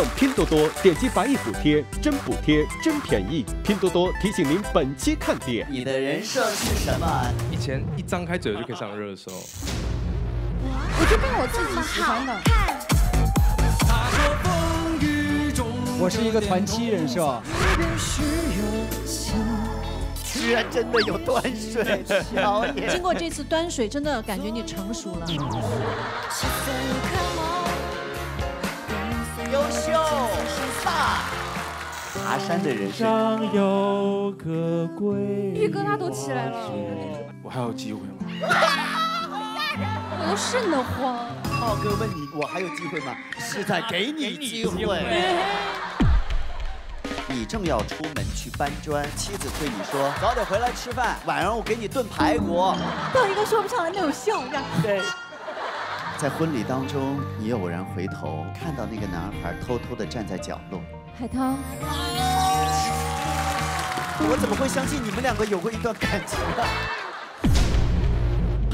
上拼多多，点击百亿补贴，真补贴，真便宜。拼多多提醒您，本期看点：你的人设是什么？以前一张开嘴就可以上热搜。我就当我自己喜欢的。我是一个团欺人设。 居然真的有端水小野，经过这次端水，真的感觉你成熟了。优秀，飒！爬山的人生有个归。玉哥他都起来了，我还有机会吗？我都瘆得慌。浩哥问你，我还有机会吗？是在给你机会。 你正要出门去搬砖，妻子对你说：“早点回来吃饭，晚上我给你炖排骨。”到一个说不上来那种笑样。对，在婚礼当中，你偶然回头看到那个男孩偷偷地站在角落。海涛，我怎么会相信你们两个有过一段感情呢？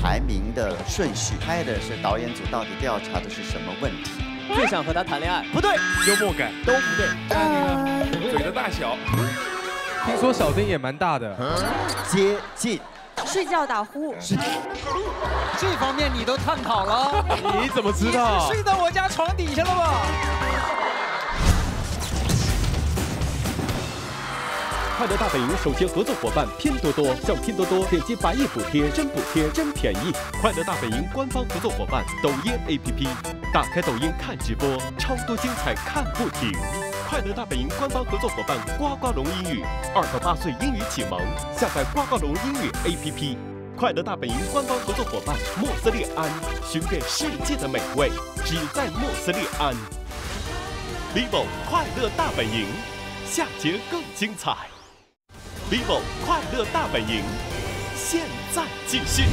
排名的顺序，拍的是导演组到底调查的是什么问题？ 最想和他谈恋爱，不对，幽默感都不对。看那个嘴的大小，听说小丁也蛮大的。接近，睡觉打呼，这方面你都探讨了？你怎么知道？你是睡到我家床底下了吧？快乐大本营首席合作伙伴拼多多，上拼多多点击百亿补贴，真补贴，真便宜。快乐大本营官方合作伙伴抖音 APP。 打开抖音看直播，超多精彩看不停！快乐大本营官方合作伙伴呱呱龙英语，2到8岁英语启蒙，下载呱呱龙英语 APP。快乐大本营官方合作伙伴莫斯利安，寻遍世界的美味，只在莫斯利安。vivo 快乐大本营，下节更精彩。vivo 快乐大本营，现在继续。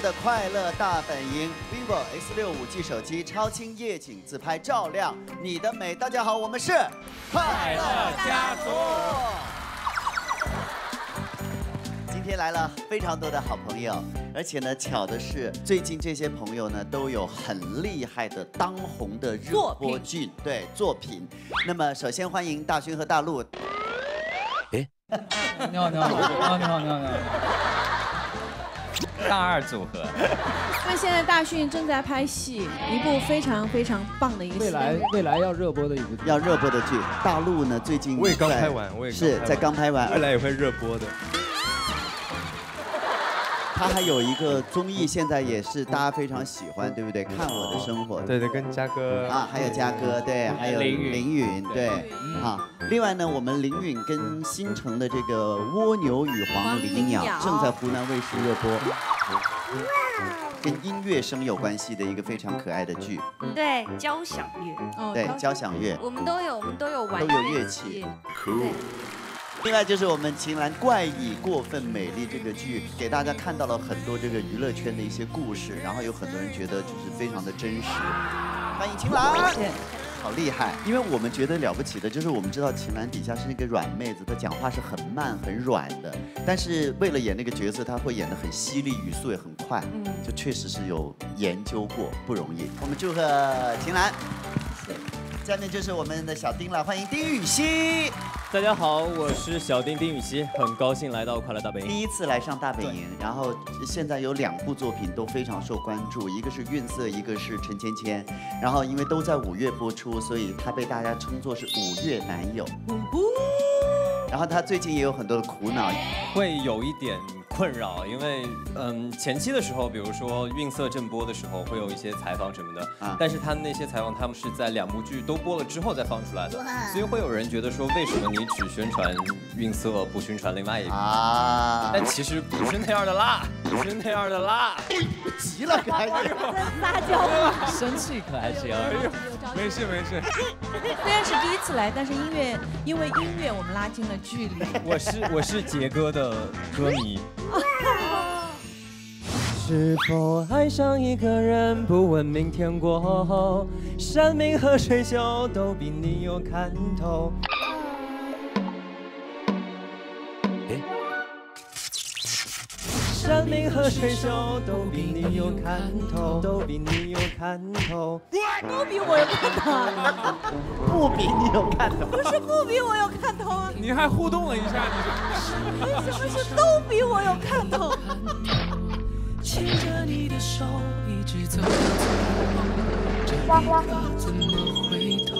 的快乐大本营 ，vivo X65G 手机超清夜景自拍照亮你的美。大家好，我们是快乐家族。今天来了非常多的好朋友，而且呢，巧的是，最近这些朋友呢都有很厉害的当红的热播剧对作品。那么，首先欢迎大勋和大陆。哎，你好，你好，你好，你好，你好。 大二组合，因为现在大勋正在拍戏，一部非常非常棒的一个戏，未来要热播的一部剧，要热播的剧。大陆呢最近我也刚拍完，是在刚拍完，未来也会热播的。他还有一个综艺，现在也是大家非常喜欢，对不对？看我的生活，对对，跟嘉哥啊，还有嘉哥，对，还有林允，对，啊。另外呢，我们林允跟新城的这个蜗牛与黄鹂鸟正在湖南卫视热播。 跟音乐声有关系的一个非常可爱的剧，对交响乐，对交响乐，我们都有玩，都有乐器，酷。另外就是我们秦岚怪异过分美丽这个剧，给大家看到了很多这个娱乐圈的一些故事，然后有很多人觉得就是非常的真实。欢迎秦岚。对。 好厉害！因为我们觉得了不起的，就是我们知道秦岚底下是那个软妹子，她讲话是很慢、很软的。但是为了演那个角色，她会演得很犀利，语速也很快。嗯，就确实是有研究过，不容易。我们祝贺秦岚。谢谢。下面就是我们的小丁了，欢迎丁禹兮。大家好，我是小丁丁禹兮，很高兴来到快乐大本营。第一次来上大本营，然后现在有两部作品都非常受关注，一个是《韵色》，一个是《陈芊芊》。然后因为都在5月播出，所以他被大家称作是5月男友。然后他最近也有很多的苦恼，会有一点困扰，因为前期的时候，比如说《韵色》正播的时候，会有一些采访什么的，但是他们那些采访，他们是在两部剧都播了之后再放出来的，所以会有人觉得说，为什么你只宣传《韵色》，不宣传另外一部？啊，但其实不是那样的啦，不是那样的啦，急了，可还是撒娇，生气可还行，没事没事。虽然是第一次来，但是音乐，因为音乐我们拉近了距离。我是杰哥的歌迷。 是否爱上一个人，不问明天过后，山明和水秀都比你有看头。山明和水秀都比你有看头，都比你有看头。都比我有看头，不比你有看头。不是不比我有看头，你还互动了一下，你为什么是都比我有看头？牵着你的手一直走到最后，这一刻怎么回头？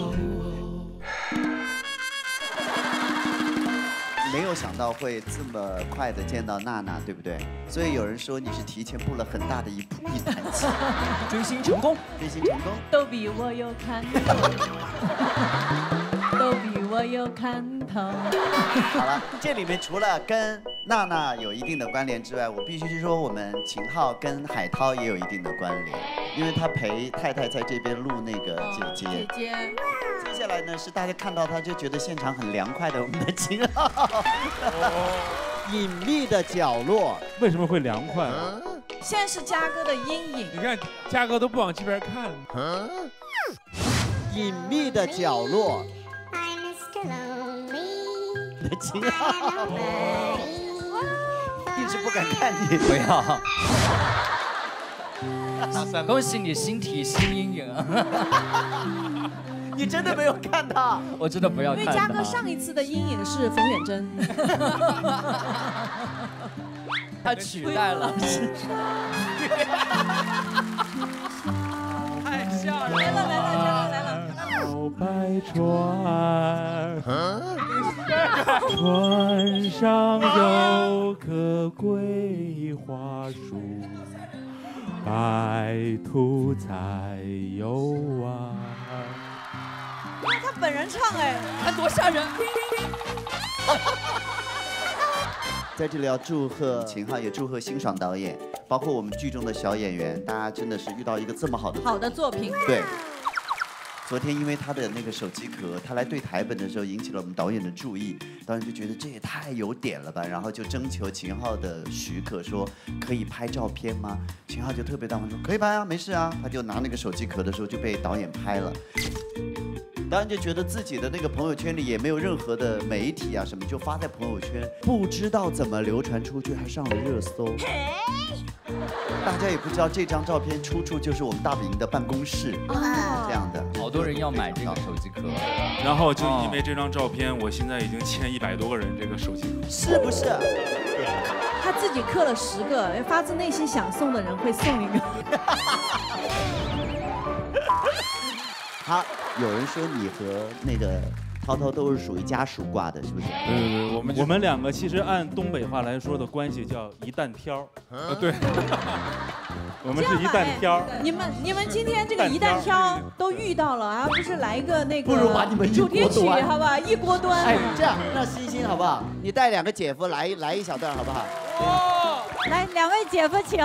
没有想到会这么快的见到娜娜，对不对？所以有人说你是提前步了很大的一盘棋，追星成功，追星成功，都比我有看头，都比我有看头。好了，这里面除了跟 娜娜有一定的关联之外，我必须说，我们秦昊跟海涛也有一定的关联，因为他陪太太在这边录那个姐姐。姐姐。接下来呢，是大家看到他就觉得现场很凉快的我们的秦昊。隐秘的角落为什么会凉快？现在是嘉哥的阴影。你看，嘉哥都不往这边看。隐秘的角落。秦昊。 一直不敢看你，不要。恭喜你新体新阴影啊！你真的没有看他，我真的不要看他。因为嘉哥上一次的阴影是冯远征，他取代了。太吓人了！来了！小白船。 船上有棵桂花树，白兔在游玩。他本人唱哎，他多吓人！在这里要祝贺秦昊，也祝贺辛爽导演，包括我们剧中的小演员，大家真的是遇到一个这么好的作品。对。 昨天因为他的那个手机壳，他来对台本的时候引起了我们导演的注意，导演就觉得这也太有点了吧，然后就征求秦昊的许可，说可以拍照片吗？秦昊就特别大方说可以拍啊，没事啊。他就拿那个手机壳的时候就被导演拍了，导演就觉得自己的那个朋友圈里也没有任何的媒体啊什么，就发在朋友圈，不知道怎么流传出去，还上了热搜。 大家也不知道这张照片出处就是我们大本营的办公室，这样的，好多人要买这个手机壳，然后就因为这张照片，我现在已经欠100多个人这个手机壳，是不是？他自己刻了10个，发自内心想送的人会送一个。他有人说你和那个。 涛涛都是属于家属挂的，是不是？对，我们两个其实按东北话来说的关系叫一担挑，对，我们是一担挑。你们今天这个一担挑都遇到了啊，不是来一个那个？不如把你们主题曲好不好？一锅端。哎，这样让欣欣好不好？你带两个姐夫来一小段好不好？哦，来两位姐夫请。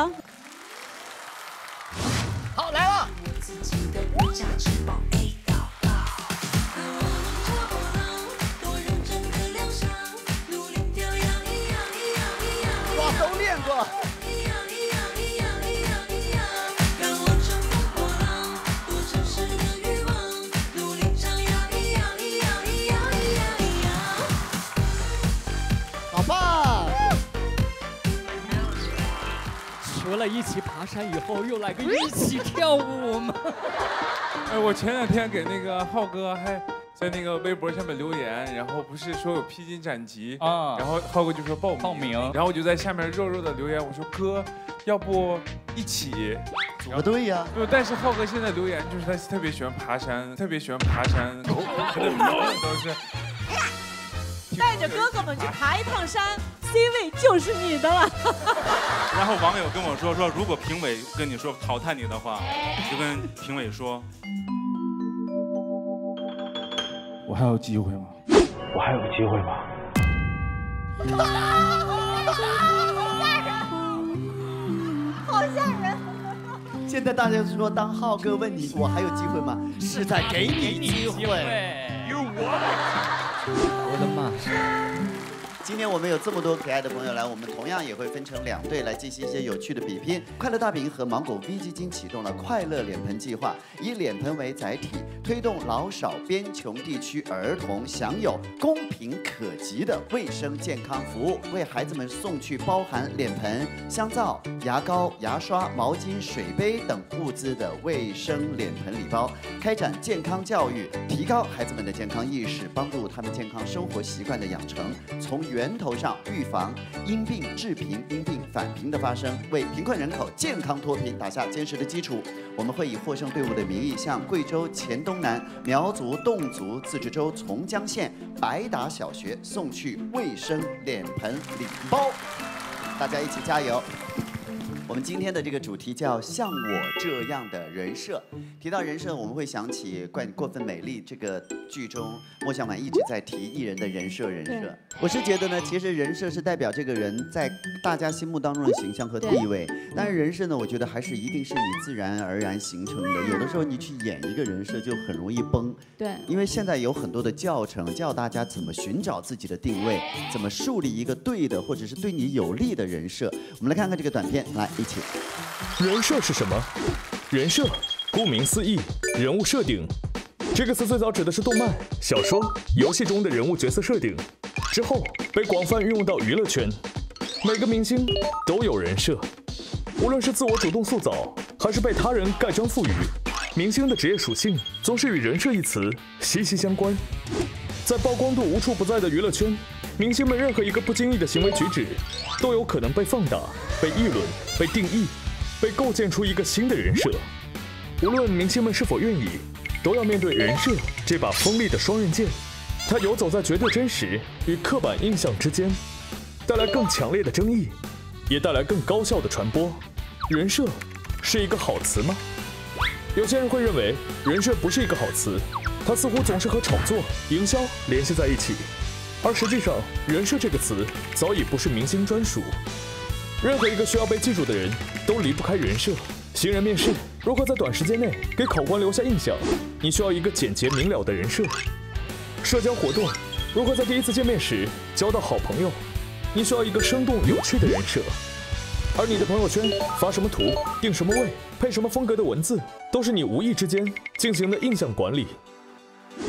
好来了。一起爬山以后，又来个一起跳舞吗？哎，我前两天给那个浩哥还在那个微博下面留言，然后不是说有披荆斩棘啊，然后浩哥就说报名，然后我就在下面肉肉的留言，我说哥，要不一起？不对呀，对，但是浩哥现在留言就是他特别喜欢爬山，特别喜欢爬山，都是。 带着哥哥们去爬一趟山 ，C 位就是你的了。然后网友跟我说，如果评委跟你说淘汰你的话，就跟评委说，我还有机会吗？我还有机会吗？好吓人！好吓人！ 现在大家是说，当浩哥问你我还有机会吗？是在给你机会。我的妈！今天我们有这么多可爱的朋友来，我们同样也会分成两队来进行一些有趣的比拼。快乐大本营和芒果 V 基金启动了快乐脸盆计划，以脸盆为载体，推动老少边穷地区儿童享有公平可及的卫生健康服务，为孩子们送去包含脸盆、香皂、牙膏、牙刷、毛巾、水杯等物资的卫生脸盆礼包，开展健康教育，提高孩子们的健康意识，帮助他们健康生活习惯的养成，从源头上预防因病致贫、因病返贫的发生，为贫困人口健康脱贫打下坚实的基础。我们会以获胜队伍的名义，向贵州黔东南苗族侗族自治州从江县白达小学送去卫生脸盆礼包，大家一起加油！ 我们今天的这个主题叫“像我这样的人设”。提到人设，我们会想起《过分美丽》这个剧中，莫向晚一直在提艺人的人设。人设，我是觉得呢，其实人设是代表这个人在大家心目当中的形象和地位。但是人设呢，我觉得还是一定是你自然而然形成的。有的时候你去演一个人设，就很容易崩。对，因为现在有很多的教程教大家怎么寻找自己的定位，怎么树立一个对的或者是对你有利的人设。我们来看看这个短片，来。 一起，人设是什么？人设，顾名思义，人物设定。这个词最早指的是动漫、小说、游戏中的人物角色设定，之后被广泛运用到娱乐圈。每个明星都有人设，无论是自我主动塑造，还是被他人盖章赋予，明星的职业属性总是与人设一词息息相关。在曝光度无处不在的娱乐圈，明星们任何一个不经意的行为举止，都有可能被放大、被议论。 被定义，被构建出一个新的人设。无论明星们是否愿意，都要面对人设这把锋利的双刃剑。它游走在绝对真实与刻板印象之间，带来更强烈的争议，也带来更高效的传播。人设是一个好词吗？有些人会认为人设不是一个好词，它似乎总是和炒作、营销联系在一起。而实际上，人设这个词早已不是明星专属。 任何一个需要被记住的人，都离不开人设。新人面试如何在短时间内给考官留下印象？你需要一个简洁明了的人设。社交活动如何在第一次见面时交到好朋友？你需要一个生动有趣的人设。而你的朋友圈发什么图、定什么位、配什么风格的文字，都是你无意之间进行的印象管理。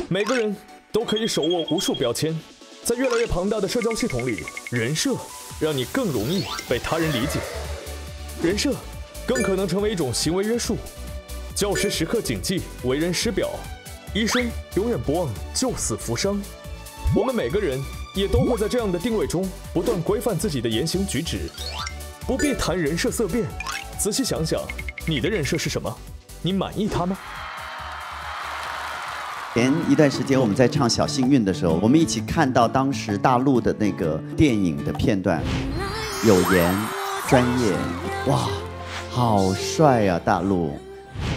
每个人都可以手握无数标签，在越来越庞大的社交系统里，人设。 让你更容易被他人理解，人设更可能成为一种行为约束。教师时刻谨记为人师表，医生永远不忘救死扶伤。我们每个人也都会在这样的定位中不断规范自己的言行举止，不必谈人设色变。仔细想想，你的人设是什么？你满意他吗？ 前一段时间我们在唱《小幸运》的时候，我们一起看到当时大陆的那个电影的片段，有颜、专业，哇，好帅啊！大陆，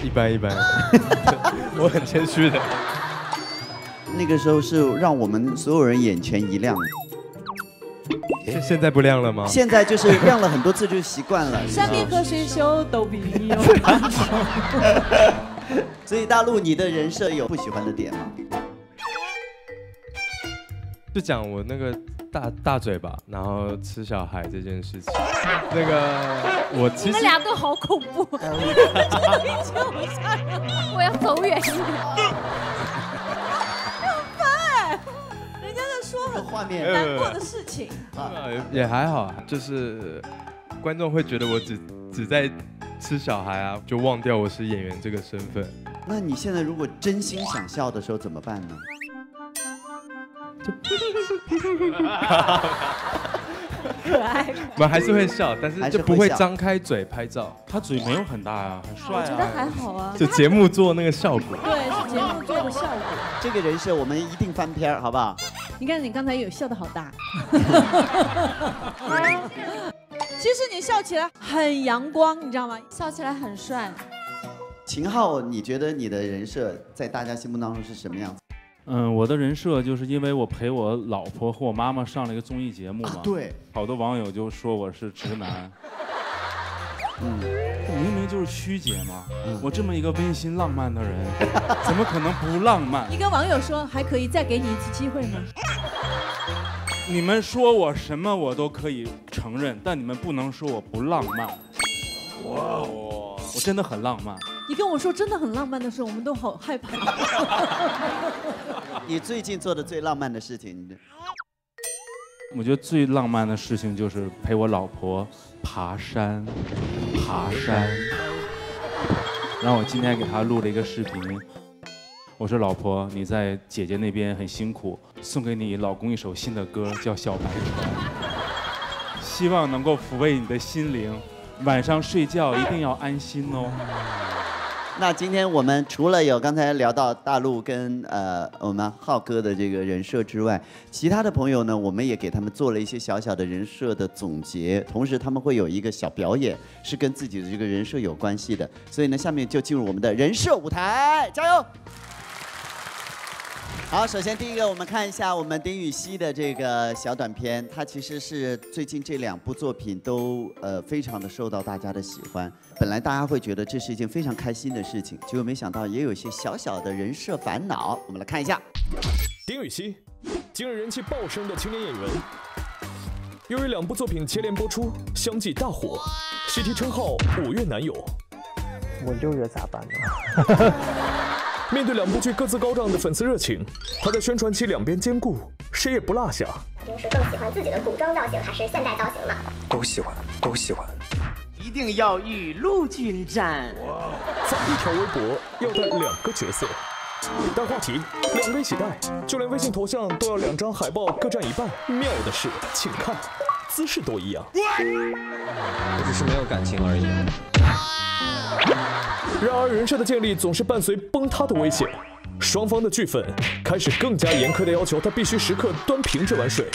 一般一般，我很谦虚的。那个时候是让我们所有人眼前一亮。 现在不亮了吗？现在就是亮了很多次，就习惯了。山明和水秀都比你有。所以大陆，你的人设有不喜欢的点吗？就讲我那个大嘴巴，然后吃小孩这件事情。那个我其实你们俩都好恐怖，真的已经很吓人，我要走远一点。 画面难过的事情啊，也还好，就是观众会觉得我只只在吃小孩啊，就忘掉我是演员这个身份。那你现在如果真心想笑的时候怎么办呢？就可爱，我们还是会笑，但是就不会张开嘴拍照。他嘴没有很大啊，很帅啊。我觉得还好啊，就节目做那个效果。对，是节目做的效果。这个人设我们一定翻篇，好不好？你看你刚才有笑的好大。其实你笑起来很阳光，你知道吗？笑起来很帅。秦昊，你觉得你的人设在大家心目当中是什么样子？ 嗯，我的人设就是因为我陪我老婆和我妈妈上了一个综艺节目嘛，对，好多网友就说我是直男，嗯，明明就是曲姐嘛，我这么一个温馨浪漫的人，怎么可能不浪漫？你跟网友说还可以再给你一次机会吗？你们说我什么我都可以承认，但你们不能说我不浪漫。哇哦，我真的很浪漫。 你跟我说真的很浪漫的时候，我们都好害怕。你最近做的最浪漫的事情，我觉得最浪漫的事情就是陪我老婆爬山，爬山。然后我今天给她录了一个视频，我说老婆，你在姐姐那边很辛苦，送给你老公一首新的歌，叫《小白船》，希望能够抚慰你的心灵，晚上睡觉一定要安心哦。 那今天我们除了有刚才聊到大陆跟我们浩哥的这个人设之外，其他的朋友呢，我们也给他们做了一些小小的人设的总结，同时他们会有一个小表演，是跟自己的这个人设有关系的。所以呢，下面就进入我们的人设舞台，加油！好，首先第一个，我们看一下我们丁禹兮的这个小短片，它其实是最近这2部作品都非常的受到大家的喜欢。 本来大家会觉得这是一件非常开心的事情，结果没想到也有一些小小的人设烦恼。我们来看一下，丁禹兮，今日人气爆升的青年演员，由于2部作品接连播出，相继大火，喜提称号“5月男友”。我6月咋办呢？面对2部剧各自高涨的粉丝热情，他在宣传期两边兼顾，谁也不落下。平时更喜欢自己的古装造型还是现代造型呢？都喜欢，都喜欢。 一定要雨露均沾。发一条微博要带2个角色，带话题2个一起带，就连微信头像都要2张海报各占一半。妙的是，请看，姿势都一样，我只是没有感情而已。然而，人设的建立总是伴随崩塌的危险。双方的剧粉开始更加严苛的要求他必须时刻端平这碗水。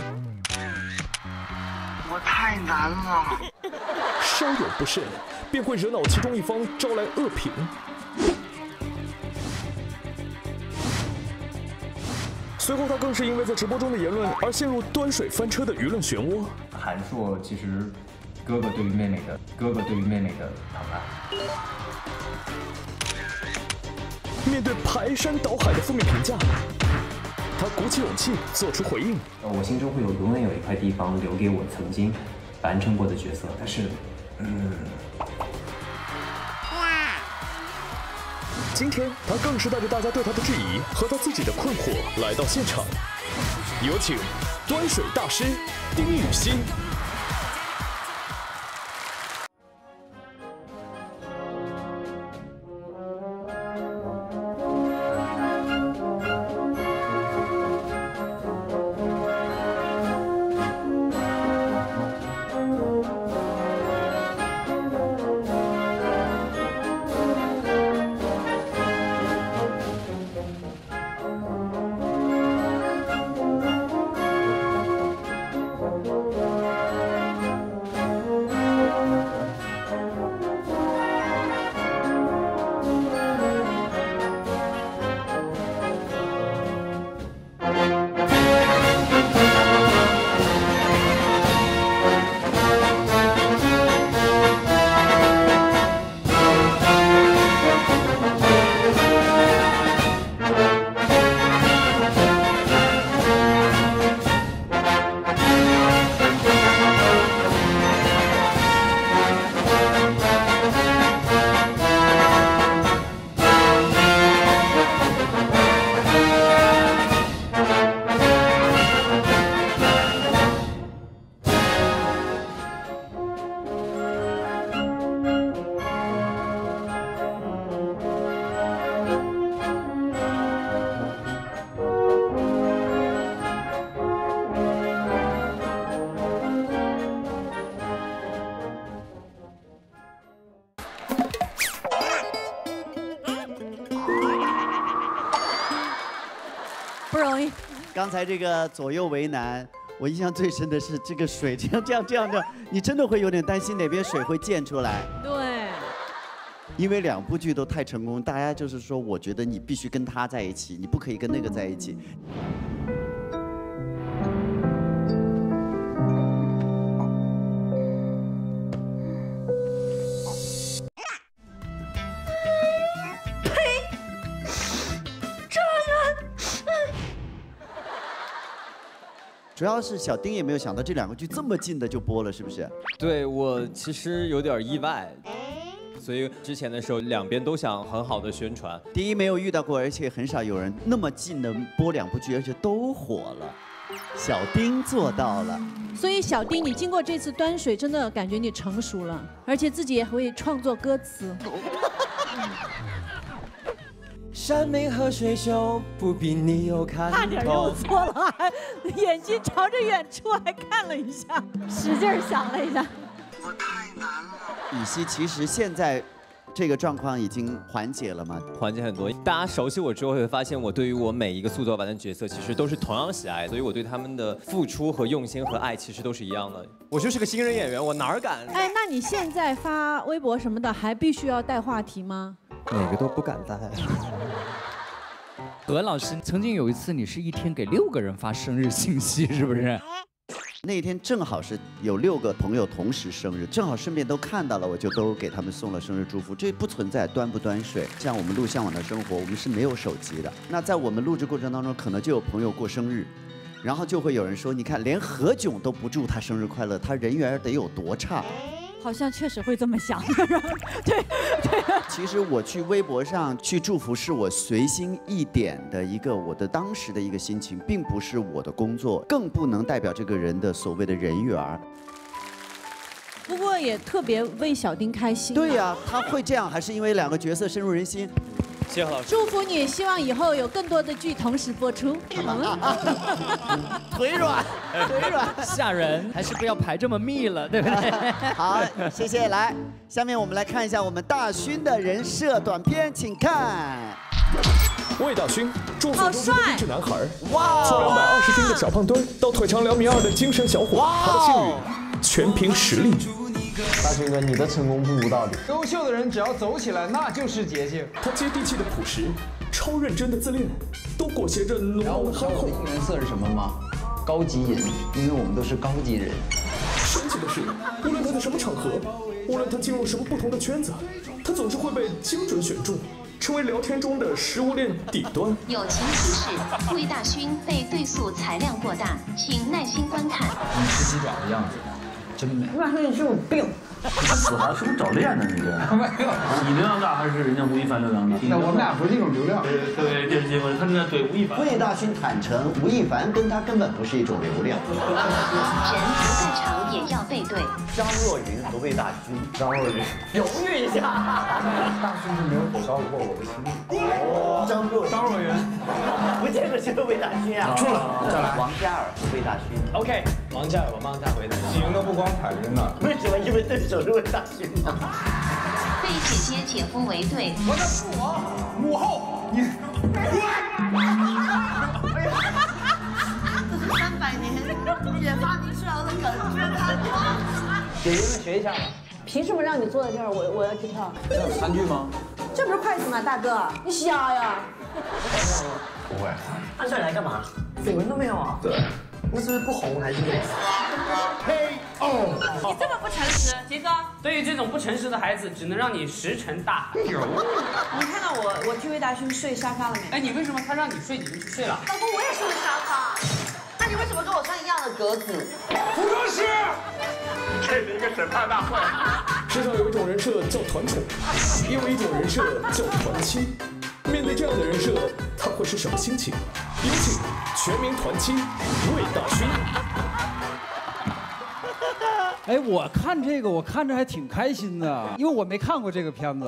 我太难了。 稍有不慎，便会惹恼其中一方，招来恶评。随后，他更是因为在直播中的言论而陷入端水翻车的舆论漩涡。韩硕其实，哥哥对于妹妹的疼爱。面对排山倒海的负面评价，他鼓起勇气做出回应。我心中会有永远有一块地方留给我曾经完成过的角色，但是。 今天他更是带着大家对他的质疑和他自己的困惑来到现场，有请端水大师丁禹兮。刚才这个左右为难，我印象最深的是这个水这样，你真的会有点担心哪边水会溅出来。对。因为两部剧都太成功，大家就是说，我觉得你必须跟他在一起，你不可以跟那个在一起。 主要是小丁也没有想到这两个剧这么近的就播了，是不是？对，我其实有点意外，所以之前的时候两边都想很好的宣传。第一没有遇到过，而且很少有人那么近的播两部剧，而且都火了。小丁做到了。所以小丁，你经过这次端水，真的感觉你成熟了，而且自己也会创作歌词。山明和水秀，不比你有看头。差点又错了，眼睛朝着远处还看了一下，使劲想了一下。我太难了。以西，其实现在这个状况已经缓解了吗？缓解很多。大家熟悉我之后会发现，我对于我每一个塑造完的角色，其实都是同样喜爱，所以我对他们的付出和用心和爱其实都是一样的。我就是个新人演员，我哪敢？哎，那你现在发微博什么的，还必须要带话题吗？ 哪个都不敢带。何老师，曾经有一次你是一天给6个人发生日信息，是不是？那天正好是有6个朋友同时生日，正好顺便都看到了，我就都给他们送了生日祝福。这不存在端不端水，像我们录《向往的生活》，我们是没有手机的。那在我们录制过程当中，可能就有朋友过生日，然后就会有人说：“你看，连何炅都不祝他生日快乐，他人缘得有多差。” 好像确实会这么想，对对。其实我去微博上去祝福，是我随心一点的一个我的当时的一个心情，并不是我的工作，更不能代表这个人的所谓的人缘。不过也特别为小丁开心。对呀，他会这样，还是因为两个角色深入人心。谢谢老师。祝福你，希望以后有更多的剧同时播出。腿软，腿软，吓人，还是不要排这么密了，对不对？好，谢谢。来，下面我们来看一下我们大勋的人设短片，请看。魏大勋，住宿中的励志男孩，哇，从220斤的小胖墩到腿长2.2米的精神小伙，他的幸运全凭实力。 大勋哥，你的成功不无道理。优秀的人只要走起来，那就是捷径。他接地气的朴实，超认真的自恋，都裹挟着浓浓的憨厚。你知道我的应援色是什么吗？高级人，因为我们都是高级人。神奇的是，无论他在什么场合，无论他进入什么不同的圈子，他总是会被精准选中，成为聊天中的食物链底端。友情提示：魏大勋被对数裁量过大，请耐心观看。你吃鸡爪的样子。 真美！你爸说你是有病，死孩子是不是找恋呢？你这没有，你流量大还是人家吴亦凡流量大？那我们俩不是一种流量。对对对，他那对吴亦凡。魏大勋坦诚，吴亦凡跟他根本不是一种流量。人不在场也要背对。张若昀和魏大勋，张若昀犹豫一下，大勋是没有火烧过我的心。张若昀，不见得是魏大勋啊。出了，再来。王嘉尔和魏大勋。OK， 王嘉尔，我帮他回答。赢了不光。 彩云呢？为什么？因为对手是魏大勋吗？被姐姐姐夫围队。我的父王，母后，你。300年也发明出来的梗，真的。姐姐们学一下吧。凭什么让你坐在这儿？我要去跳。这有餐具吗？这不是筷子吗，大哥？你瞎呀？不会。按这来干嘛？绯闻都没有啊？对。 那是不是不红还是不？KO！ 你这么不诚实，杰哥。对于这种不诚实的孩子，只能让你石沉大海。有。你看到我替魏大勋睡沙发了没？哎，你为什么他让你睡你就去睡了？老公，我也睡了沙发。那你为什么跟我穿一样的格子？服装师。这是一个审判大会。世上有一种人设叫团宠，也有一种人设叫团亲。面对这样的人设，他会是什么心情？ 有请全民团亲魏大勋。哎，我看这个，我看着还挺开心的，因为我没看过这个片子，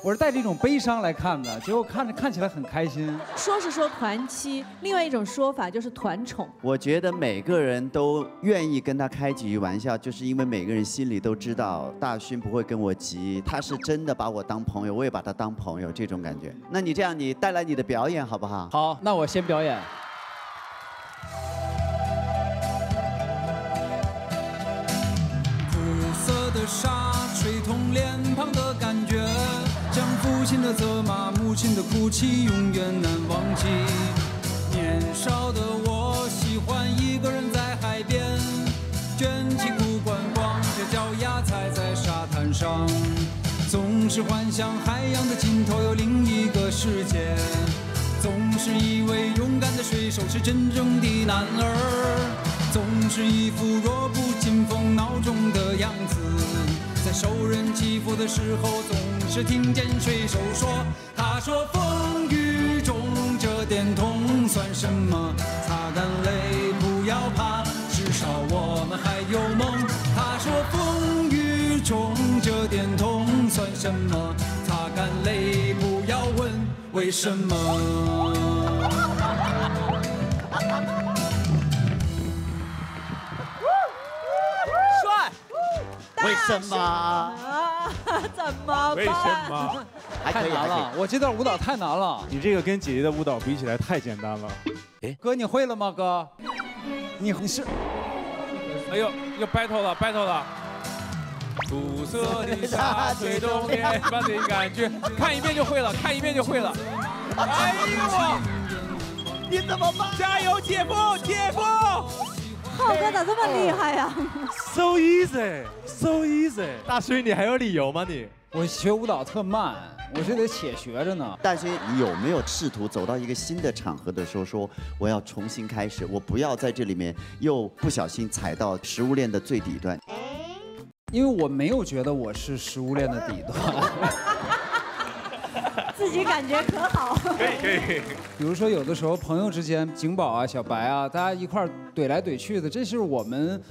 我是带着一种悲伤来看的，结果看起来很开心。说是说团妻，另外一种说法就是团宠。我觉得每个人都愿意跟他开几句玩笑，就是因为每个人心里都知道大勋不会跟我急，他是真的把我当朋友，我也把他当朋友，这种感觉。那你这样，你带来你的表演好不好？好，那我先表演。父亲的责骂，母亲的哭泣，永远难忘记。年少的我喜欢一个人在海边，卷起裤管，光着脚丫踩在沙滩上，总是幻想海洋的尽头有另一个世界，总是以为勇敢的水手是真正的男儿。 总是一副弱不禁风、孬种的样子，在受人欺负的时候，总是听见水手说：“他说风雨中这点痛算什么，擦干泪不要怕，至少我们还有梦。”他说风雨中这点痛算什么，擦干泪不要问为什么。 为什么？怎么办？为什么？太难了！我这段舞蹈太难了。你这个跟姐姐的舞蹈比起来太简单了。哥，你会了吗？哥，你是？哎呦，要 battle 了 ，battle 了！苦涩的沙水中面般的感觉，看一遍就会了，看一遍就会了。哎呦，你怎么办？加油，姐夫，姐夫！ 浩哥咋这么厉害呀 ？So easy, so easy。大勋，你还有理由吗你？我学舞蹈特慢，我这得且学着呢。大勋，你有没有试图走到一个新的场合的时候说我要重新开始，我不要在这里面又不小心踩到食物链的最底端？因为我没有觉得我是食物链的底端。自己感觉可好？可以。比如说，有的时候朋友之间，景宝啊、小白啊，大家一块怼来怼去的，这是我们，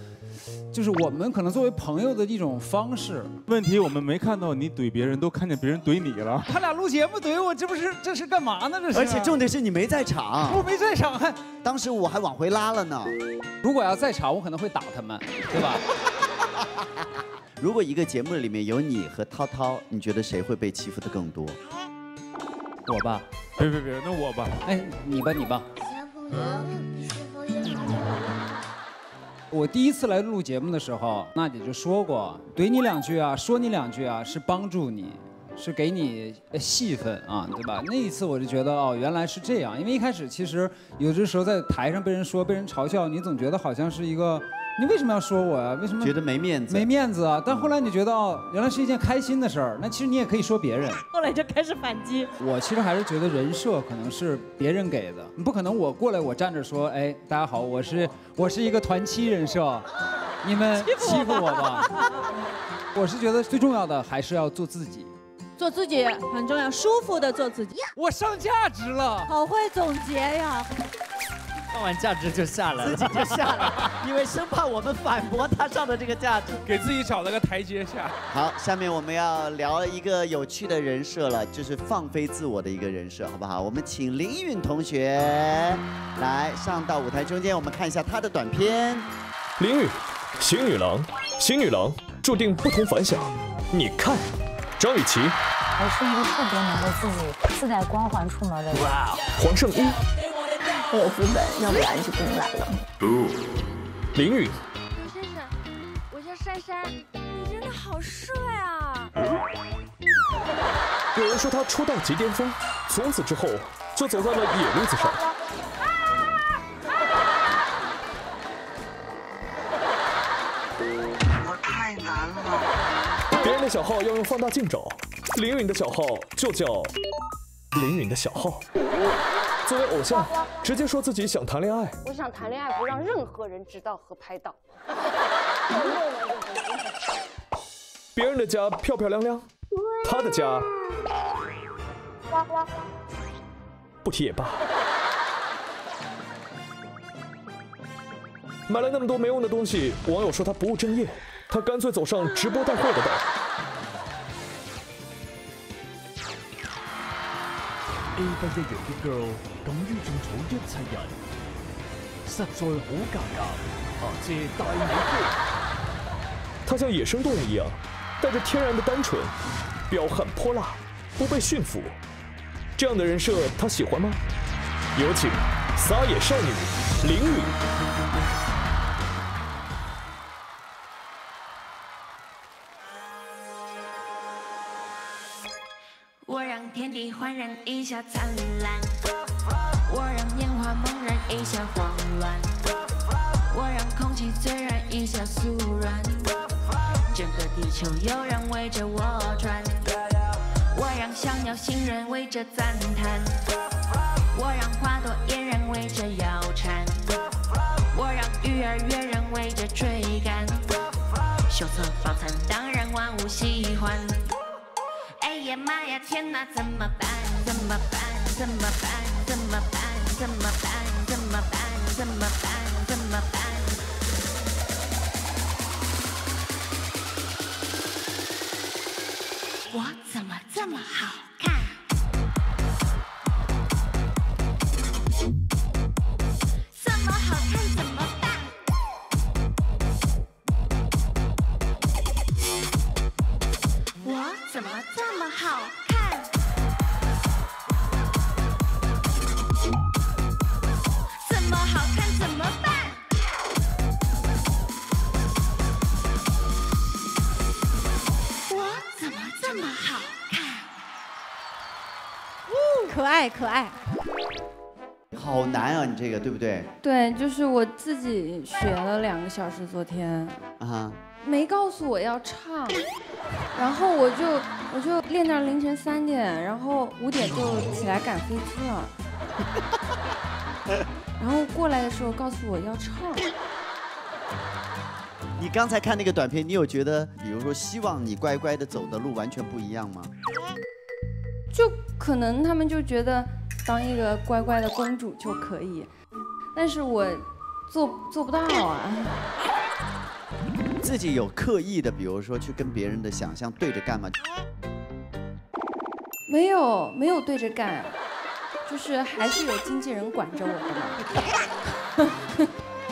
就是我们可能作为朋友的一种方式。问题我们没看到你怼别人，都看见别人怼你了。他俩录节目怼我，这不是这是干嘛呢？这是。而且重点是你没在场。我没在场，还当时我还往回拉了呢。如果要在场，我可能会打他们，对吧？如果一个节目里面有你和涛涛，你觉得谁会被欺负的更多？ 我吧，别，那我吧，哎，你吧。我第一次来录节目的时候，娜姐就说过，怼你两句啊，说你两句啊，是帮助你，是给你戏份啊，对吧？那一次我就觉得哦，原来是这样，因为一开始其实有的时候在台上被人说、被人嘲笑，你总觉得好像是一个。 你为什么要说我呀？为什么觉得没面子？没面子啊！但后来你觉得哦，原来是一件开心的事儿。那其实你也可以说别人。后来就开始反击。我其实还是觉得人设可能是别人给的，你不可能我过来我站着说，哎，大家好，我是一个团七人设，你们欺负我吧。我是觉得最重要的还是要做自己。 做自己很重要，舒服的做自己。我上价值了，好会总结呀！上完价值就下来了，自己就下来了，因为生怕我们反驳他上的这个价值，给自己找了个台阶下。好，下面我们要聊一个有趣的人设了，就是放飞自我的一个人设，好不好？我们请林依允同学来上到舞台中间，我们看一下他的短片。林依允，新女郎，新女郎注定不同凡响，你看。 张雨绮，我是一个特别能够自己自带光环出门的人。哇，黄圣依，我有资本，要不然就不能来了。林允，刘先生，我叫珊珊，你真的好帅啊！有人说他出道即巅峰，从此之后就走在了野路子上。我太难了。 别人的小号要用放大镜找，林允的小号就叫林允的小号。作为偶像，直接说自己想谈恋爱。我想谈恋爱，不让任何人知道和拍到。别人的家漂漂亮亮，他的家不提也罢。买了那么多没用的东西，网友说他不务正业。 他干脆走上直播带货的道路。A 級一樣嘅 girl， 敢於種草一切人，實在好尷尬。阿姐帶你飛。他像野生動物一樣，帶着天然的單純，彪悍潑辣，不被馴服。這樣的人設，他喜歡嗎？有請撒野少女林允。我让天地焕然一下灿烂，我让年华猛然一下慌乱，我让空气醉然一下酥软，整个地球有人围着我转，我让小鸟欣然围着赞叹，我让花朵嫣然围着摇缠，我让鱼儿跃然围着追赶，秀色饱餐当然万物喜欢。 哎呀妈呀！天哪，怎么办？怎么办？怎么办？怎么办？怎么办？怎么办？怎么办？怎么办？我怎么这么好看？这么好看怎么办？ 怎么这么好看？这么好看怎么办？我怎么这么好看？可爱可爱。好难啊，你这个对不对？对，就是我自己学了2个小时，昨天。啊。 没告诉我要唱，然后我就练到凌晨3点，然后5点就起来赶飞机了。然后过来的时候告诉我要唱。你刚才看那个短片，你有觉得，比如说希望你乖乖的走的路完全不一样吗？就可能他们就觉得当一个乖乖的公主就可以，但是我做不到啊。 自己有刻意的，比如说去跟别人的想象对着干吗？没有，没有对着干，就是还是有经纪人管着我的嘛。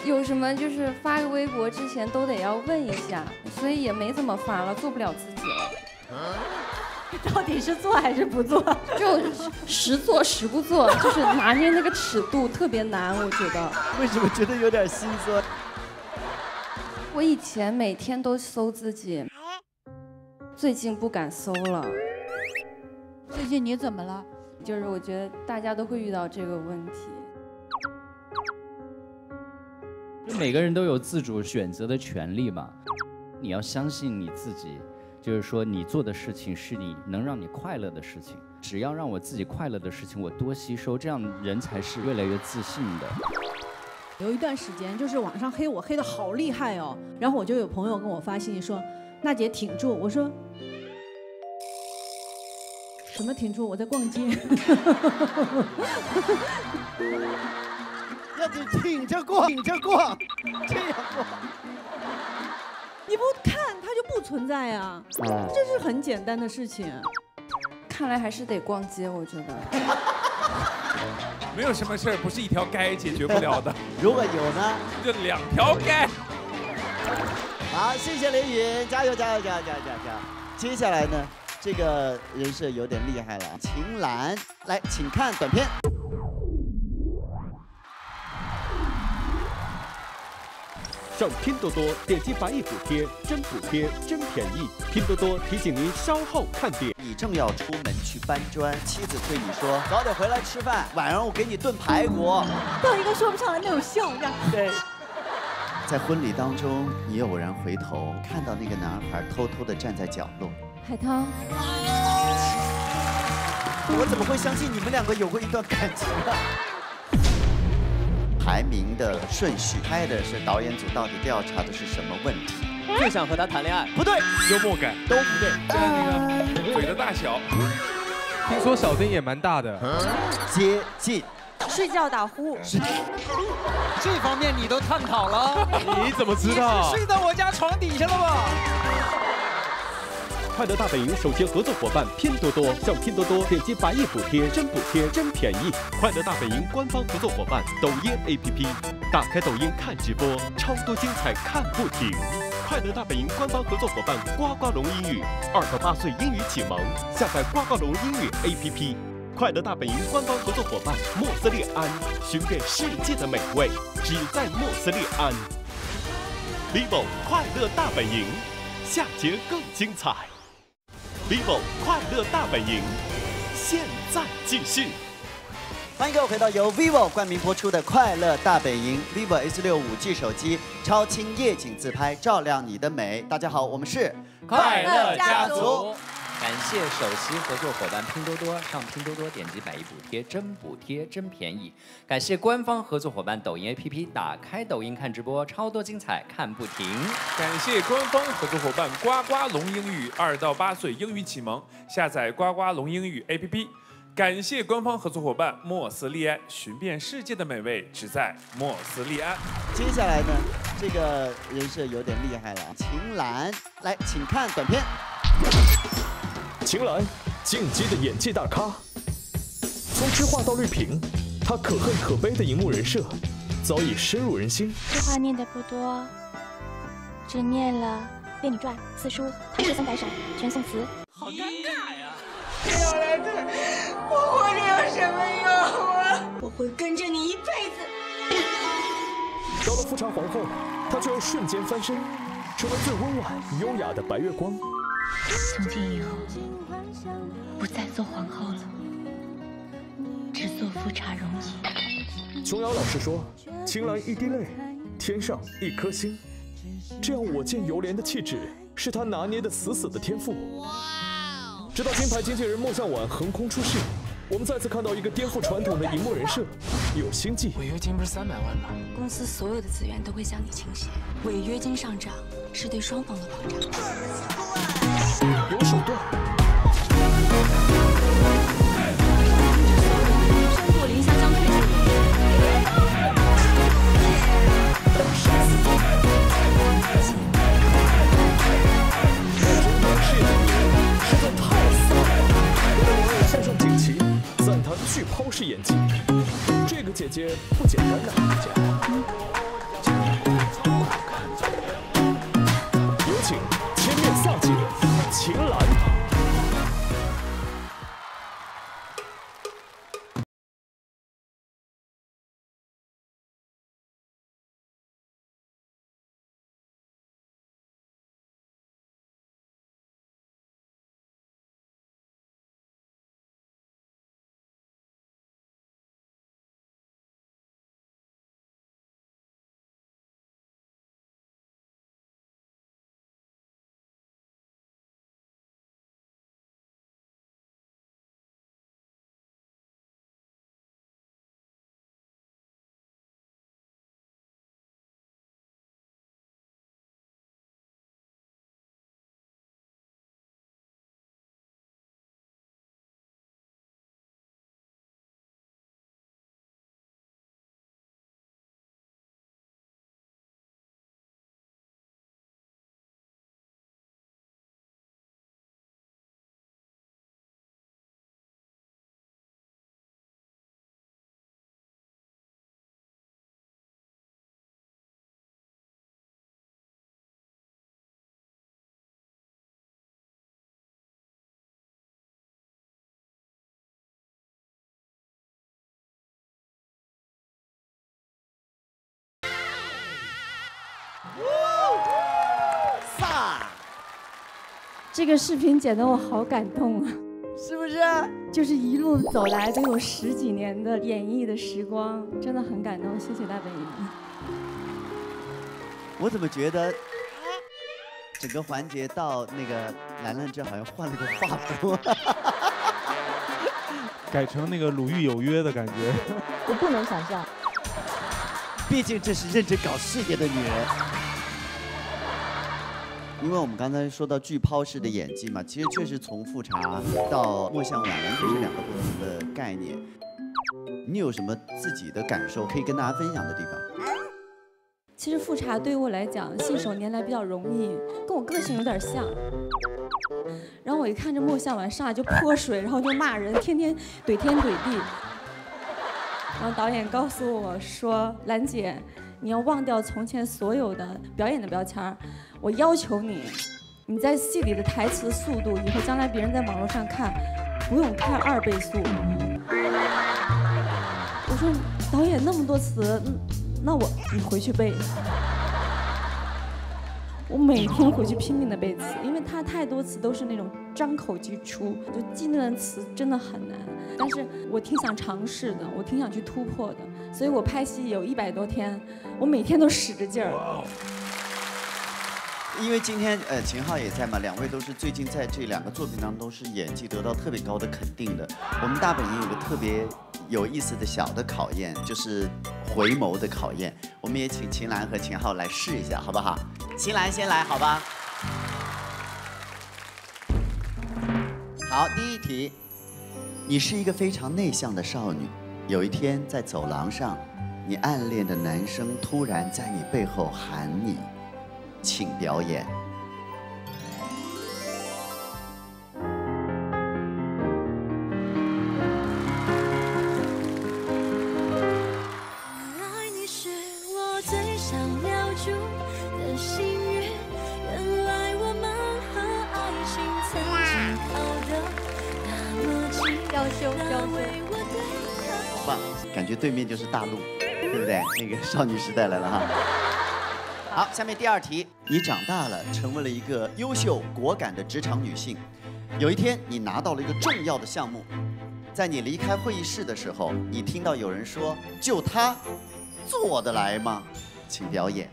有什么就是发个微博之前都得要问一下，所以也没怎么发了，做不了自己了。到底是做还是不做？就时做时不做，就是拿捏那个尺度特别难，我觉得。为什么觉得有点心酸？ 我以前每天都搜自己，最近不敢搜了。最近你怎么了？就是我觉得大家都会遇到这个问题。每个人都有自主选择的权利嘛，你要相信你自己，就是说你做的事情是你能让你快乐的事情。只要让我自己快乐的事情，我多吸收，这样人才是越来越自信的。 有一段时间，就是网上黑我黑的好厉害哦，然后我就有朋友跟我发信息说：“娜姐挺住。”我说：“什么挺住？我在逛街。”要得挺着逛，挺着逛，这样逛。你不看它就不存在啊，这是很简单的事情。看来还是得逛街，我觉得。没有什么事儿不是一条街解决不了的。如果有呢，就2条街。好，谢谢雷云，加油加油加油加油加油！接下来呢，这个人设有点厉害了。秦岚，来，请看短片。上拼多多，点击百亿补贴，真补贴，真便宜。拼多多提醒您稍后看点。 你正要出门去搬砖，妻子对你说：“早点回来吃饭，晚上我给你炖排骨。”到一个说不上来那种笑感。对，在婚礼当中，你偶然回头看到那个男孩偷偷地站在角落。海涛，我怎么会相信你们2个有过一段感情啊？排名的顺序拍的是导演组到底调查的是什么问题？ 最想和他谈恋爱，不对，幽默感都不对，加那个嘴的大小，听说小丁也蛮大的，接近，睡觉打呼，这方面你都探讨了，你怎么知道？你是睡到我家床底下了吧？快乐大本营首席合作伙伴拼多多，向拼多多点击100亿补贴，真补贴真便宜。快乐大本营官方合作伙伴抖音 APP， 打开抖音看直播，超多精彩看不停。 快乐大本营官方合作伙伴呱呱龙英语，2到8岁英语启蒙，下载呱呱龙英语 APP。快乐大本营官方合作伙伴莫斯利安，寻遍世界的美味，只在莫斯利安。vivo 快乐大本营，下节更精彩。vivo 快乐大本营，现在继续。欢迎各位回到由 vivo 冠名播出的《快乐大本营》，vivo S65G 手机超清夜景自拍，照亮你的美。大家好，我们是快乐家族。 感谢首席合作伙伴拼多多，上拼多多点击百亿补贴，真补贴真便宜。感谢官方合作伙伴抖音 APP， 打开抖音看直播，超多精彩看不停。感谢官方合作伙伴呱呱龙英语2到8岁英语启蒙，下载呱呱龙英语 APP。感谢官方合作伙伴莫斯利安，寻遍世界的美味只在莫斯利安。接下来呢，这个人设有点厉害了，秦岚，来，请看短片。 秦岚，进击的演技大咖，从知画到绿屏，她可恨可悲的荧幕人设早已深入人心。知画念的不多，只念了《列女传》《四书》《唐诗300首》《全宋词》。好尴尬呀！要来的，我活着有什么用啊？我会跟着你一辈子。到了富察皇后，她就要瞬间翻身，成为最温婉优雅的白月光。 从今以后，不再做皇后了，只做富察容仪。琼瑶老师说：“秦岚一滴泪，天上一颗心。”这样我见犹怜的气质，是她拿捏的死死的天赋。直到金牌经纪人莫向晚横空出世，我们再次看到一个颠覆传统的荧幕人设，有心计。违约金不是300万吗？公司所有的资源都会向你倾斜，违约金上涨是对双方的保障。 有手段。山谷林下将退出。实在太骚了！向上锦旗赞她巨抛式演技，这个姐姐不简单呐、有请千面萨姐。 秦岚，飒！这个视频剪得我好感动啊，是不是？就是一路走来都有10几年的演艺的时光，真的很感动，谢谢大本营。我怎么觉得整个环节到那个兰兰这好像换了个画风，改成那个《鲁豫有约》的感觉。我不能想象。 毕竟这是认真搞事业的女人，因为我们刚才说到巨抛式的演技嘛，其实确实从富察到莫向晚完全是两个不同的概念。你有什么自己的感受可以跟大家分享的地方？其实富察对于我来讲信手拈来比较容易，跟我个性有点像。然后我一看这莫向晚上来就泼水，然后就骂人，天天怼地。 然后导演告诉我说：“兰姐，你要忘掉从前所有的表演的标签儿，我要求你，你在戏里的台词速度，以后将来别人在网络上看，不用看2倍速。”我说：“导演那么多词，那我你回去背。”我每天回去拼命的背词，因为它太多词都是那种张口即出，就记那段词真的很难。但是我挺想尝试的，我挺想去突破的，所以我拍戏有100多天，我每天都使着劲儿。Wow. 因为今天秦昊也在嘛，两位都是最近在这2个作品当中是演技得到特别高的肯定的。我们大本营有个特别有意思的小的考验，就是回眸的考验。我们也请秦岚和秦昊来试一下，好不好？秦岚先来，好吧？好，第一题，你是一个非常内向的少女，有一天在走廊上，你暗恋的男生突然在你背后喊你。 请表演。原来你是我最想留住的幸运，原来我们和爱情曾经靠得那么近。要修要修，好棒！感觉对面就是大陆，对不对？那个少女时代来了哈。 好，下面第2题，你长大了，成为了一个优秀果敢的职场女性。有一天，你拿到了一个重要的项目，在你离开会议室的时候，你听到有人说：“就她做得来吗？”请表演。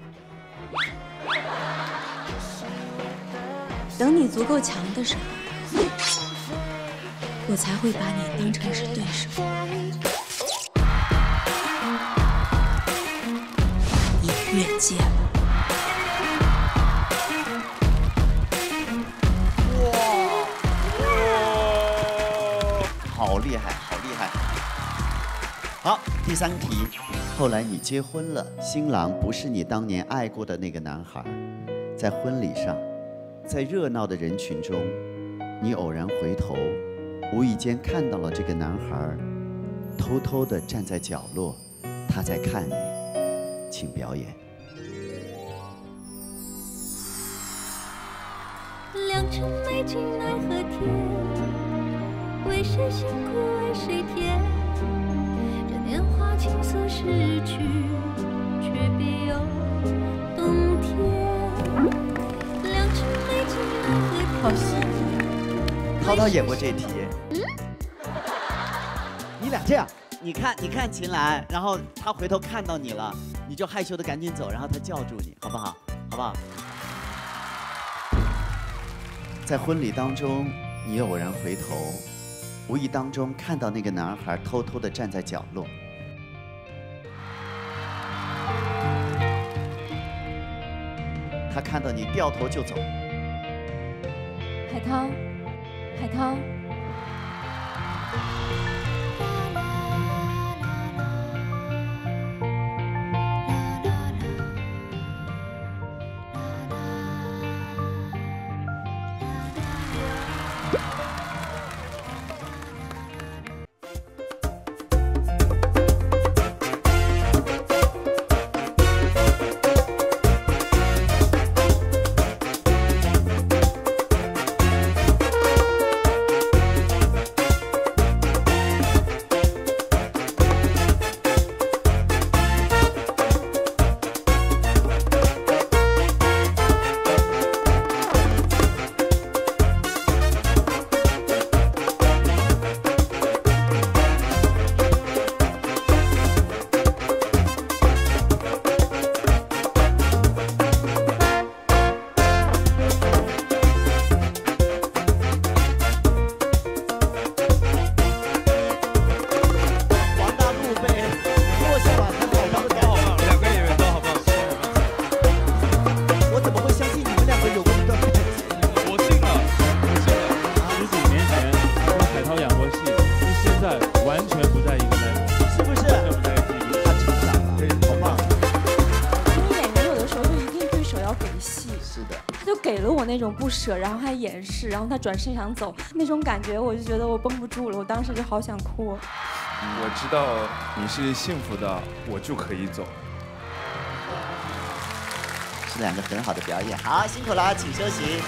等你足够强的时候，我才会把你当成是对手。你越界了。 好厉害，好厉害！好，第3题。后来你结婚了，新郎不是你当年爱过的那个男孩。在婚礼上，在热闹的人群中，你偶然回头，无意间看到了这个男孩，偷偷地站在角落，他在看你。请表演。良辰美景奈何天。 为谁辛苦为谁甜？这年华轻速逝去，却必有冬天。良辰美景奈何天。好戏。涛涛演过这题。嗯、你俩这样，你看秦岚，然后他回头看到你了，你就害羞的赶紧走，然后他叫住你，好不好？好不好？在婚礼当中，你偶然回头。 无意当中看到那个男孩偷偷地站在角落，他看到你掉头就走。海涛，海涛，不舍，然后还掩饰，然后他转身想走，那种感觉我就觉得我绷不住了，我当时就好想哭。我知道你是幸福的，我就可以走。是2个很好的表演，好，辛苦了，请休息。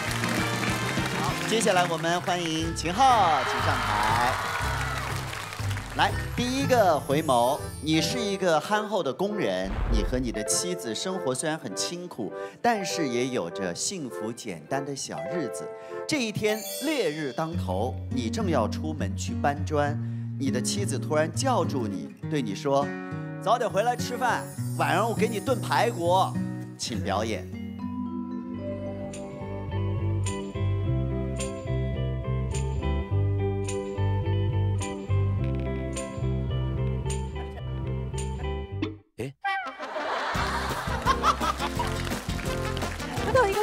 好，接下来我们欢迎秦昊，请上台。来，第一个回眸，你是一个憨厚的工人，你和你的妻子生活虽然很清苦，但是也有着幸福简单的小日子。这一天烈日当头，你正要出门去搬砖，你的妻子突然叫住你，对你说：“早点回来吃饭，晚上我给你炖排骨，请表演。”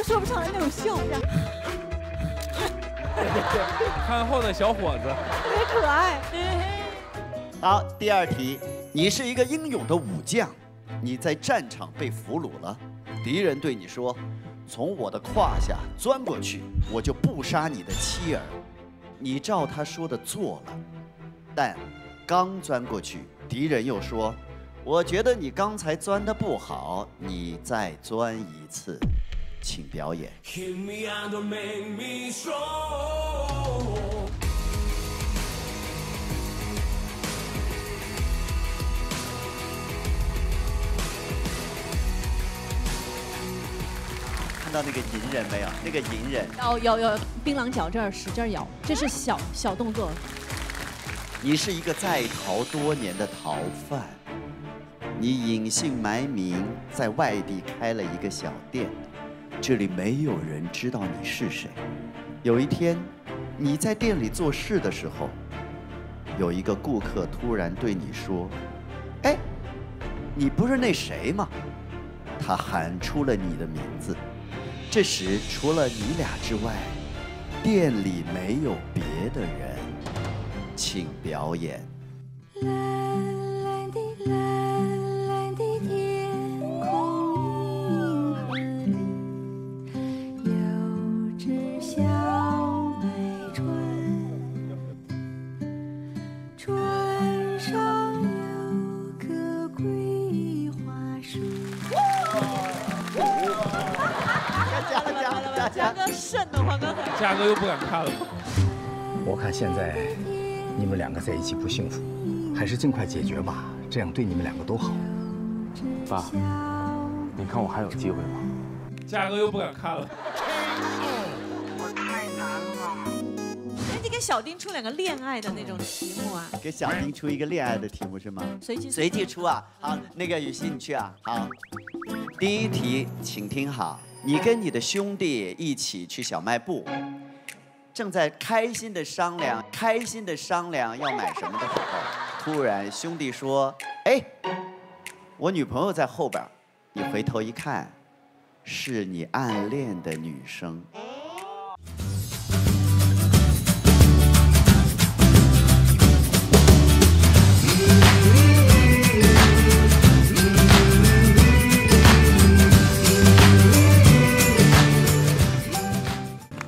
说不上来那种秀，憨厚的小伙子，特别可爱。好，第二题，你是一个英勇的武将，你在战场被俘虏了，敌人对你说：“从我的胯下钻过去，我就不杀你的妻儿。”你照他说的做了，但刚钻过去，敌人又说：“我觉得你刚才钻得不好，你再钻一次。” 请表演。看到那个隐忍没有？那个隐忍。哦，有，槟榔角这儿使劲咬，这是小动作。你是一个在逃多年的逃犯，你隐姓埋名，在外地开了一个小店。 这里没有人知道你是谁。有一天，你在店里做事的时候，有一个顾客突然对你说：“哎，你不是那谁吗？”他喊出了你的名字。这时，除了你俩之外，店里没有别的人。请表演。 嘉哥又不敢看了。我看现在你们两个在一起不幸福，还是尽快解决吧，这样对你们两个都好。爸，你看我还有机会吗？嘉哥又不敢看了。我太难了。人家给小丁出两个恋爱的那种题目啊。给小丁出一个恋爱的题目是吗？随机出啊。好，那个雨欣你去啊。好，第一题，请听好。 你跟你的兄弟一起去小卖部，正在开心的商量要买什么的时候，突然兄弟说：“哎，我女朋友在后边。”你回头一看，是你暗恋的女生。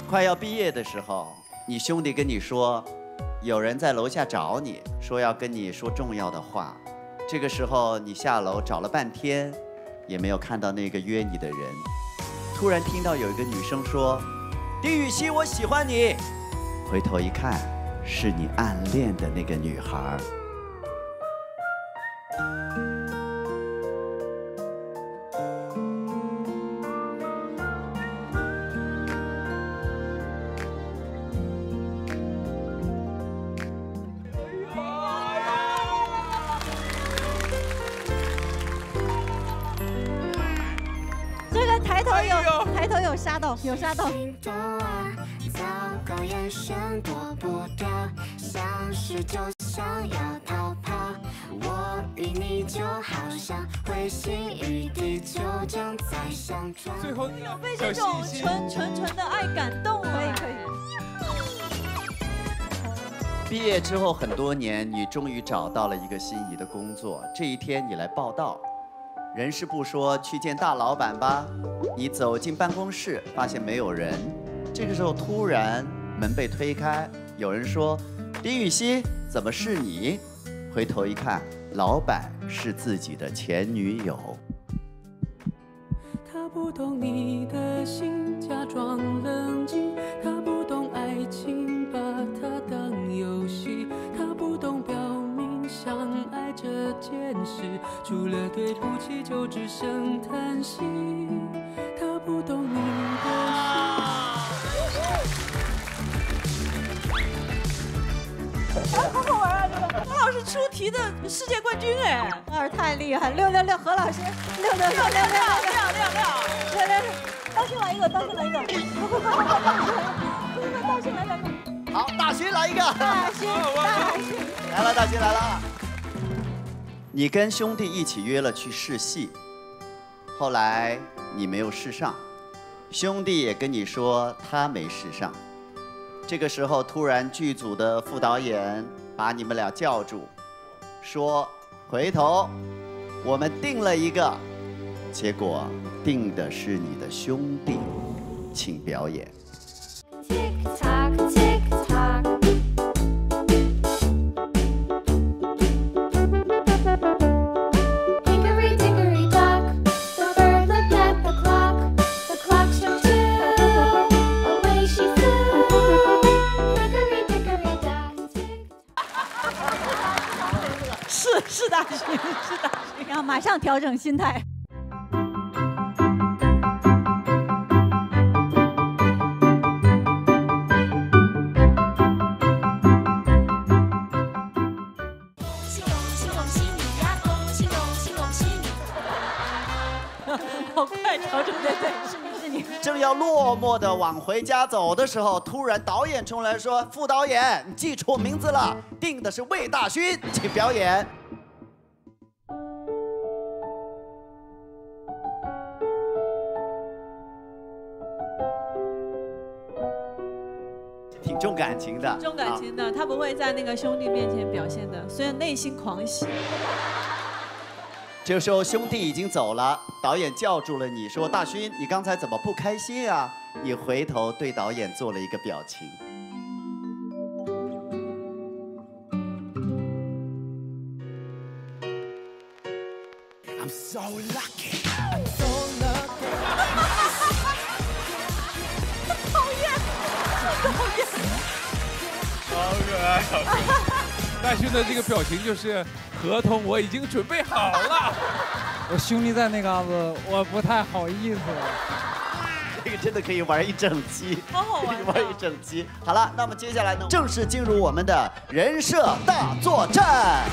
快要毕业的时候，你兄弟跟你说，有人在楼下找你，说要跟你说重要的话。这个时候你下楼找了半天，也没有看到那个约你的人。突然听到有一个女生说：“丁雨希，我喜欢你。”回头一看，是你暗恋的那个女孩。 有杀到。最后被这种纯的爱感动了。可以。毕业之后很多年，你终于找到了一个心仪的工作。这一天你来报道。 人事部说去见大老板吧，你走进办公室，发现没有人。这个时候突然门被推开，有人说：“丁雨希，怎么是你？”回头一看，老板是自己的前女友。他不懂你的心，假装冷静；他不懂爱情，把它当游戏；他不懂表明。见识，除了对不起就只剩叹息。他不懂你的心。啊，好好玩啊！真的，何老师出题的世界冠军哎，啊，太厉害！666，何老师666。 倒数来一个，倒数来一个，倒数来两个。好，大勋来一个。大勋来了，大勋来了。你跟兄弟一起约了去试戏，后来你没有试上，兄弟也跟你说他没试上。这个时候，突然剧组的副导演把你们俩叫住，说：“回头我们定了一个。” 结果定的是你的兄弟，请表演。是大勋，是大勋，要马上调整心态。 正要落寞地往回家走的时候，突然导演冲来说：“副导演，你记错名字了，定的是魏大勋，请表演。” 挺重感情的，重感情的，他不会在那个兄弟面前表现的，所以内心狂喜。 这个时候，兄弟已经走了，导演叫住了你，说：“大勋，你刚才怎么不开心啊？”你回头对导演做了一个表情。I'm so lucky, I'm so lucky。讨厌，讨厌。好可爱，好可爱。 大勋的这个表情就是合同我已经准备好了，我兄弟在那嘎子，我不太好意思。这个真的可以玩一整期，好好玩，玩一整期。好了，那么接下来呢，正式进入我们的人设大作战。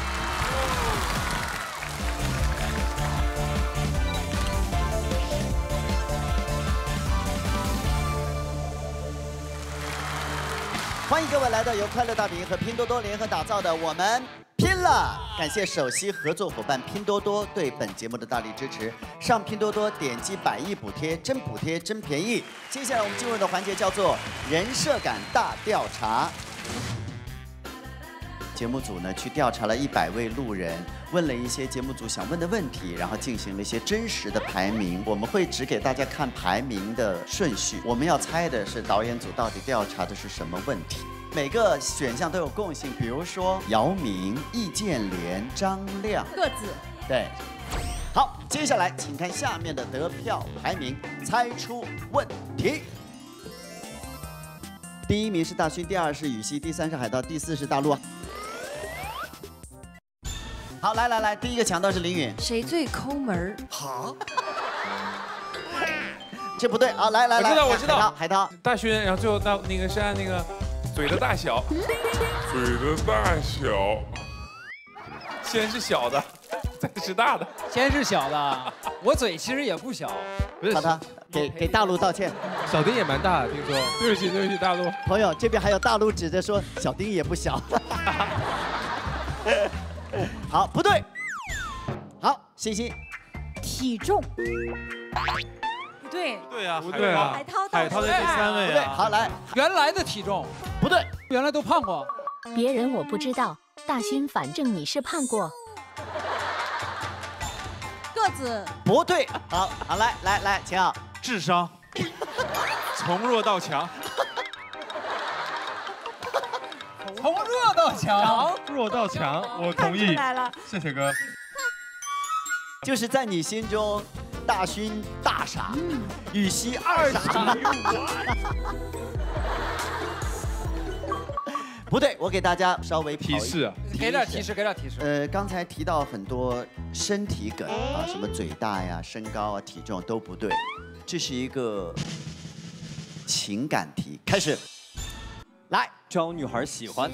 欢迎各位来到由快乐大本营和拼多多联合打造的《我们拼了》，感谢首席合作伙伴拼多多对本节目的大力支持。上拼多多点击100亿补贴，真补贴真便宜。接下来我们进入的环节叫做人设感大调查。节目组呢去调查了100位路人，问了一些节目组想问的问题，然后进行了一些真实的排名。我们会只给大家看排名的顺序，我们要猜的是导演组到底调查的是什么问题。 每个选项都有共性，比如说姚明、易建联、张亮，各自对。好，接下来请看下面的得票排名，猜出问题。第一名是大勋，第二是羽西，第三是海盗，第四是大陆。好，来，第一个抢到是林允。谁最抠门？好。这不对啊！来，我知道，海涛，大勋，然后最后那个是按那个。 嘴的大小，嘴的大小，先是小的，再是大的。先是小的，我嘴其实也不小。不是，他给大陆道歉。小丁也蛮大的，听说。对不起，大陆。朋友，这边还有大陆指着说小丁也不小。好，不对。好，欣欣，体重。 对，对呀，不对啊，海涛的第3位，不对，好来，原来的体重不对，原来都胖过，别人我不知道，大勋反正你是胖过，个子不对，好来，请好，智商，从弱到强，从弱到强，弱到强，我同意，谢谢哥，就是在你心中。 大勋大傻，羽西二傻，不对，我给大家稍微提示，给点提示，给点提示。刚才提到很多身体梗啊，什么嘴大呀、身高啊、体重都不对，这是一个情感题。开始，来招女孩喜欢，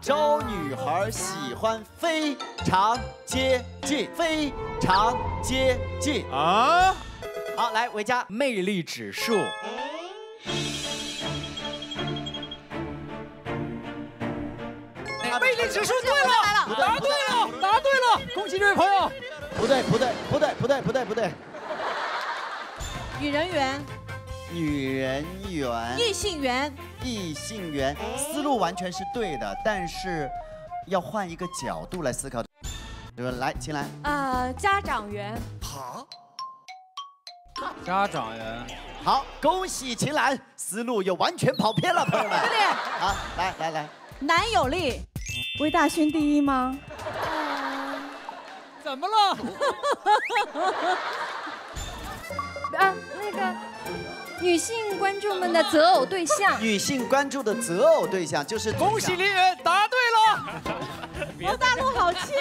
招女孩喜欢，非常接近，非常接近啊！好，来维嘉，魅力指数。 魅力指数对了，答对了，答对了！恭喜这位朋友。不对，不对，不对，不对，不对，不对。女人缘，女人缘，异性缘，异性缘，思路完全是对的，但是要换一个角度来思考。来，秦岚。家长缘。好。家长缘。好，恭喜秦岚，思路又完全跑偏了，朋友们。好，来来来。 男友力，魏大勋第一吗？怎么了？啊，那个女性观众们的择偶对象，女性观众的择偶对象就是恭喜林源答对了。王大陆好气，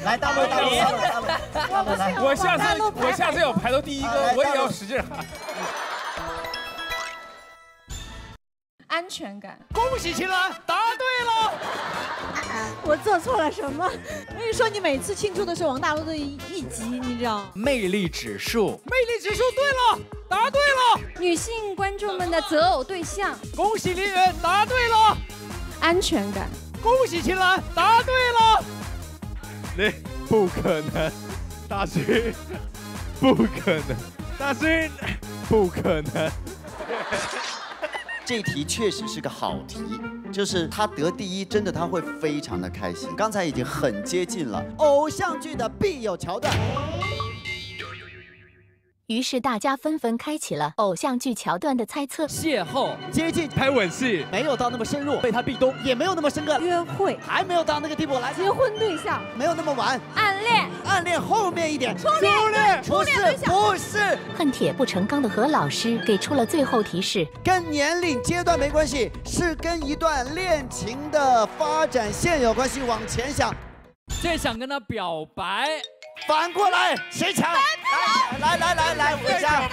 来大陆大陆大陆，我下次要排到第一个，我也要使劲喊。 安全感，恭喜秦岚答对了。我做错了什么？我跟你说，你每次庆祝的是王大陆的一集，你知道？魅力指数，魅力指数对了，答对了。女性观众们的择偶对象，恭喜林源答对了。安全感，恭喜秦岚答对了。那不可能，大勋，不可能，大勋，不可能。这题确实是个好题，就是他得第一，真的他会非常的开心。刚才已经很接近了，偶像剧的必有桥段。于是大家纷纷开启了偶像剧桥段的猜测：邂逅、接近、拍吻戏，没有到那么深入，被他壁咚，也没有那么深刻；约会，还没有到那个地步来；结婚对象，没有那么晚；暗恋，暗恋后面一点；初恋，初恋对象，不是。恨铁不成钢的何老师给出了最后提示：跟年龄阶段没关系，是跟一段恋情的发展线有关系。往前想，这想跟他表白。 反过来，谁抢？来来来来，回家！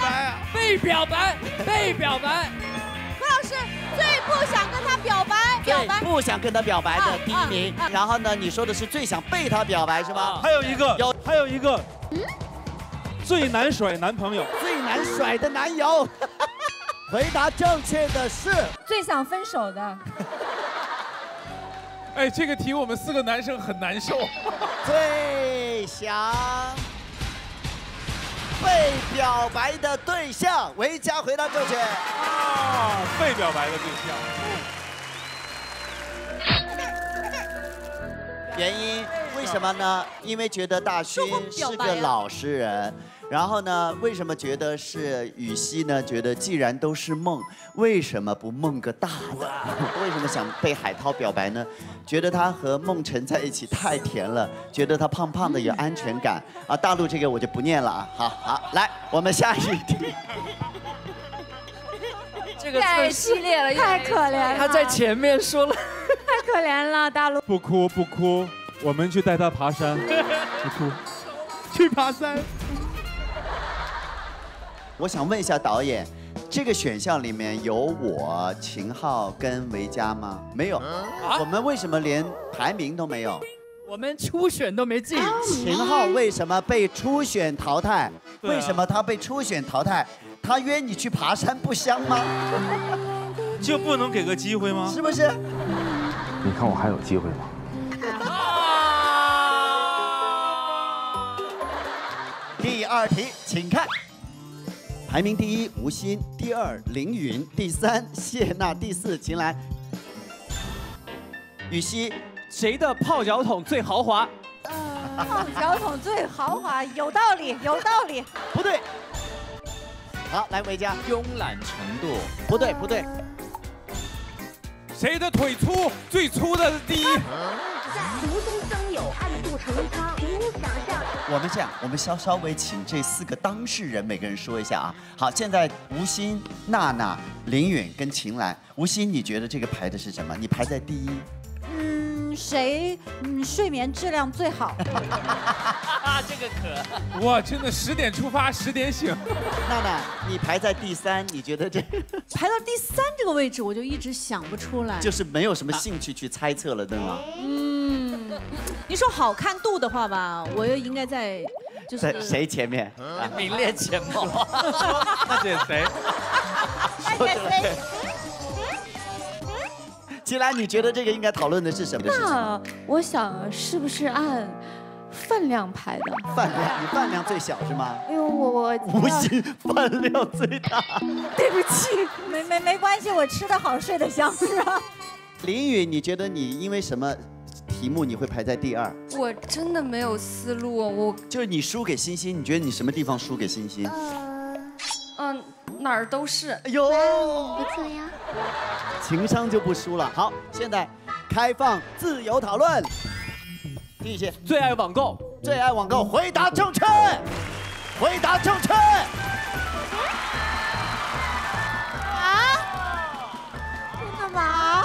被表白，被表白。何老师最不想跟他表白，表白不想跟他表白的第一名。然后呢，你说的是最想被他表白是吗？还有一个，有还有一个，最难甩男朋友，最难甩的男友。回答正确的是最想分手的。 哎，这个题我们四个男生很难受。最想被表白的对象，维嘉回答正确。啊，被表白的对象。原因为什么呢？因为觉得大勋是个老实人。 然后呢？为什么觉得是雨熙呢？觉得既然都是梦，为什么不梦个大的？为什么想被海涛表白呢？觉得他和孟晨在一起太甜了，觉得他胖胖的有安全感啊。大陆这个我就不念了啊。好好，来，我们下一题。这个太系列了，太可怜了。他在前面说了，太可怜了，大陆。不哭不哭，我们去带他爬山。不哭，去爬山。 我想问一下导演，这个选项里面有我、秦昊跟维嘉吗？没有，我们为什么连排名都没有？我们初选都没进。秦昊为什么被初选淘汰？为什么他被初选淘汰？他约你去爬山不香吗？就不能给个机会吗？是不是？你看我还有机会吗？ 第二题，请看。 排名第一吴昕，第二凌云，第三谢娜，第四秦岚。雨熙，谁的泡脚桶最豪华？泡脚桶最豪华，有道理，有道理。不对。好，来维嘉。慵懒程度。不对，不对。谁的腿粗？最粗的是第一。无中生有，暗度陈仓，无想象。 我们这样，我们稍微请这四个当事人每个人说一下啊。好，现在吴昕、娜娜、林允跟秦岚。吴昕，你觉得这个排的是什么？你排在第一，谁睡眠质量最好？这个可哇，真的10点出发，10点醒。娜娜，你排在第3，你觉得这排到第3这个位置，我就一直想不出来，就是没有什么兴趣去猜测了，对吗？嗯，你说好看度的话吧，我又应该在。 就是谁前面？名列前茅。那选谁？说出来。吉兰，你觉得这个应该讨论的是什么事情？那我想是不是按饭量排的？饭量，你饭量最小是吗？哎呦，我无心，饭量最大。对不起，没关系，我吃得好，睡得香是吧？林雨，你觉得你因为什么？ 题目你会排在第2，我真的没有思路，我就是你输给欣欣，你觉得你什么地方输给欣欣？哪儿都是。哎呦，不错呀，情商就不输了。好，现在开放自由讨论。第一题，最爱网购，回答正确，回答正确。啊？真的吗？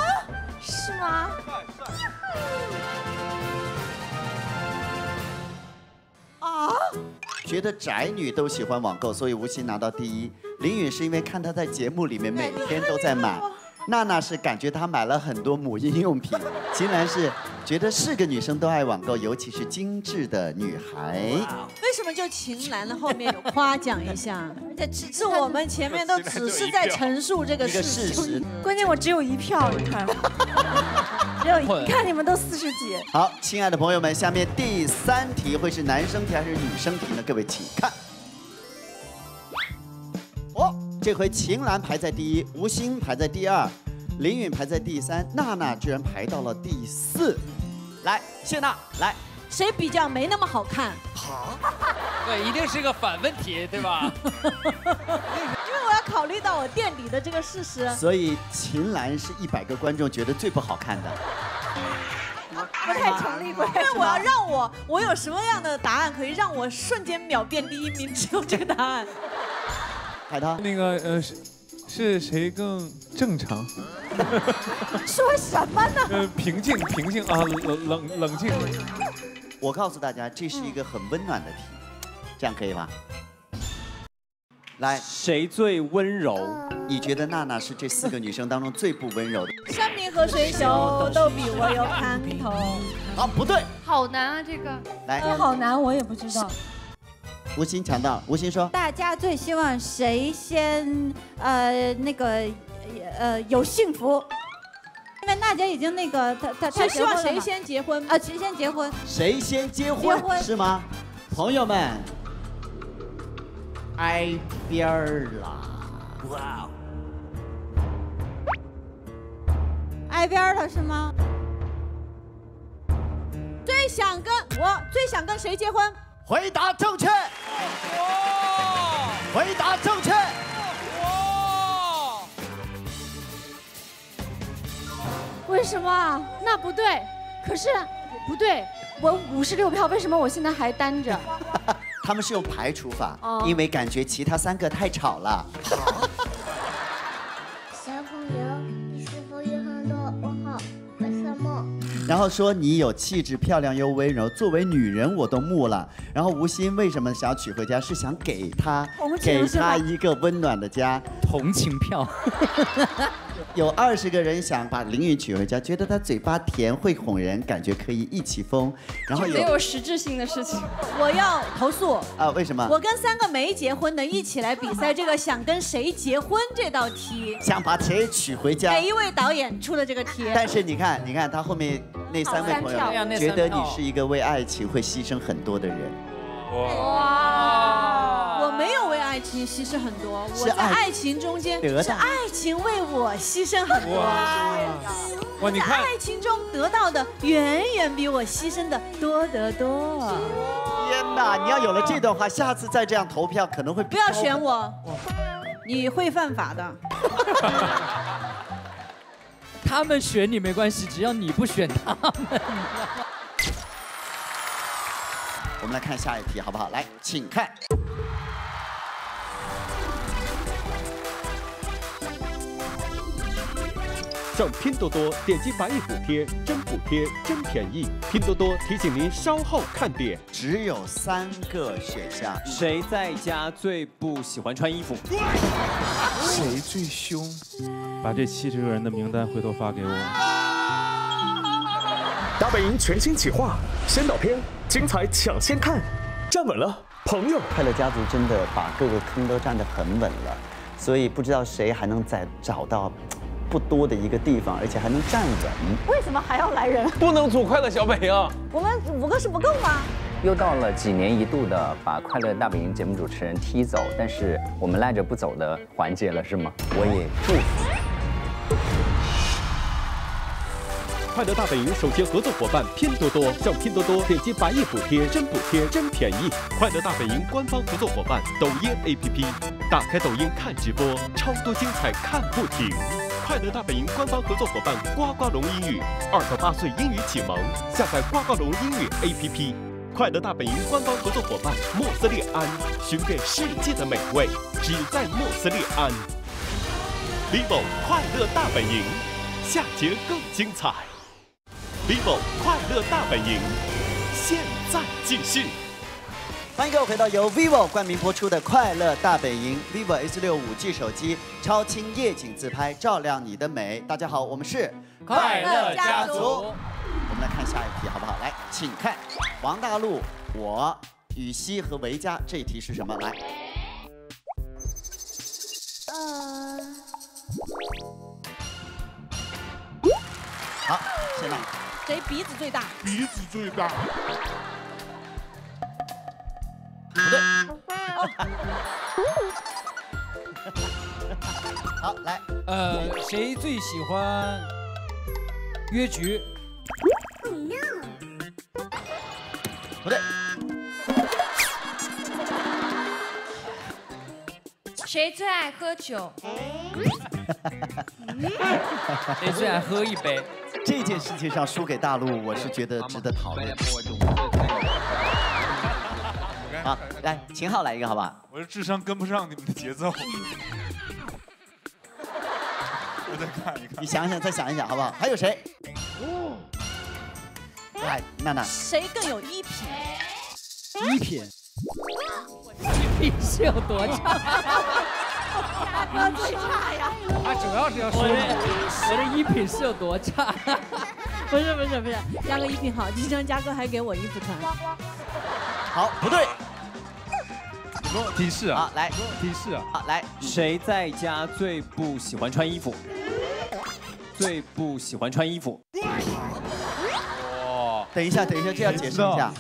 是吗？ 啊！觉得宅女都喜欢网购，所以吴昕拿到第1。林允是因为看她在节目里面每天都在买，娜娜是感觉她买了很多母婴用品，秦岚是觉得是个女生都爱网购，尤其是精致的女孩。为什么就秦岚的后面有夸奖一下？而且是我们前面都只是在陈述这个事实，关键我只有1票，你看。 你看你们都40几。好，亲爱的朋友们，下面第3题会是男生题还是女生题呢？各位请看。哦，这回秦岚排在第1，吴昕排在第2，林允排在第3，娜娜居然排到了第4。来，谢娜，来，谁比较没那么好看？好。对，一定是个反问题，对吧？考虑到我店里的这个事实，所以秦岚是100个观众觉得最不好看的，不太成立。因为我要让我有什么样的答案可以让我瞬间秒变第1名？只有这个答案。海涛，那个是谁更正常？说什么呢？平静啊，冷静。我告诉大家，这是一个很温暖的题，这样可以吗？ 来，谁最温柔？你觉得娜娜是这4个女生当中最不温柔的？山明和水秀都比我有看头。啊，不对，好难啊这个。来，好难，我也不知道。吴昕抢到了，吴昕说：“大家最希望谁先有幸福？因为娜姐已经那个她希望谁先结婚啊？谁先结婚？谁先结婚是吗？朋友们。” 挨边儿了，哇！挨边儿了是吗？最想跟谁结婚？回答正确。哇！回答正确。哇！为什么？那不对。可是不对，我56票，为什么我现在还单着？他们是用排除法，因为感觉其他3个太吵了。小朋友，你是否有很多问号和色目？然后说你有气质、漂亮又温柔，作为女人我都木了。然后吴昕为什么想娶回家？是想给她一个温暖的家，同情票。有20个人想把林允娶回家，觉得她嘴巴甜，会哄人，感觉可以一起疯。然后没有实质性的事情，我要投诉啊！为什么？我跟3个没结婚的一起来比赛这个想跟谁结婚这道题，想把谁娶回家。每一位导演出的这个题。但是你看他后面那3位朋友，觉得你是一个为爱情会牺牲很多的人。哇！我没有为爱情牺牲很多，我在爱情中间是爱情为我牺牲很多。哇！你看，爱情中得到的远远比我牺牲的多得多。天哪！你要有了这段话，下次再这样投票可能会不要选我，你会犯法的。他们选你没关系，只要你不选他们。我们来看下一题好不好？来，请看。上拼多多点击百亿补贴，真补贴真便宜。拼多多提醒您稍后看点。只有3个选项，谁在家最不喜欢穿衣服？谁最凶？把这70个人的名单回头发给我。 大本营全新企划，先导片精彩抢先看，站稳了，朋友！快乐家族真的把各个坑都站得很稳了，所以不知道谁还能再找到不多的一个地方，而且还能站稳。为什么还要来人？不能组快乐小本营，我们5个是不够吗？又到了几年一度的把快乐大本营节目主持人踢走，但是我们赖着不走的环节了，是吗？我也不服。 快乐大本营首届合作伙伴拼多多，上拼多多点击百亿补贴，真补贴真便宜。快乐大本营官方合作伙伴抖音 APP， 打开抖音看直播，超多精彩看不停。快乐大本营官方合作伙伴呱呱龙英语，2到8岁英语启蒙，下载呱呱龙英语 APP。快乐大本营官方合作伙伴莫斯利安，寻遍世界的美味，只在莫斯利安。vivo 快乐大本营，下节更精彩。 vivo 快乐大本营，现在继续。欢迎各位回到由 vivo 冠名播出的《快乐大本营》，vivo S6 5G 手机超清夜景自拍，照亮你的美。大家好，我们是快乐家族。我们来看下一题，好不好？来，请看，王大陆、我、雨熙和维嘉，这一题是什么？来，好，先来。 谁鼻子最大？鼻子最大。不对。好，来。谁最喜欢约局？不对。谁最爱喝酒？谁最爱喝一杯？ 这件事情上输给大陆，我是觉得值得讨论。好，来，秦昊来一个，好不好？我的智商跟不上你们的节奏。我再看一看。你想想，再想一想，好不好？还有谁？哦。来，娜娜。谁更有衣品？衣品。衣品是有多差？ 他最差呀！他主要是要说我的衣品是有多差。不是，嘉哥衣品好，经常嘉哥还给我衣服穿。好，不对。提示啊！来，提示啊！好，来，谁在家最不喜欢穿衣服？最不喜欢穿衣服。哇！等一下，这要解释一下。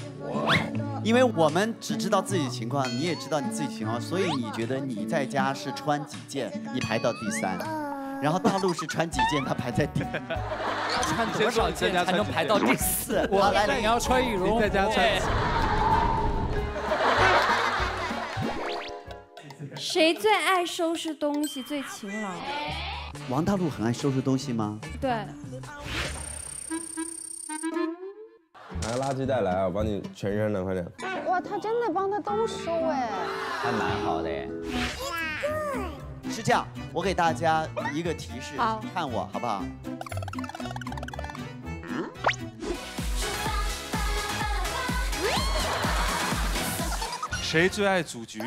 因为我们只知道自己情况，你也知道你自己情况，所以你觉得你在家是穿几件，你排到第3，然后大陆是穿几件，他排在第一。要穿多少件才能排到第4？我来，你要穿羽绒，在家穿。谁最爱收拾东西，最勤劳？王大陆很爱收拾东西吗？对。 拿垃圾袋来啊！我帮你全扔了，快点！哇，他真的帮他都收哎，还蛮好的哎。是这样，我给大家一个提示，看我好不好？谁最爱组局？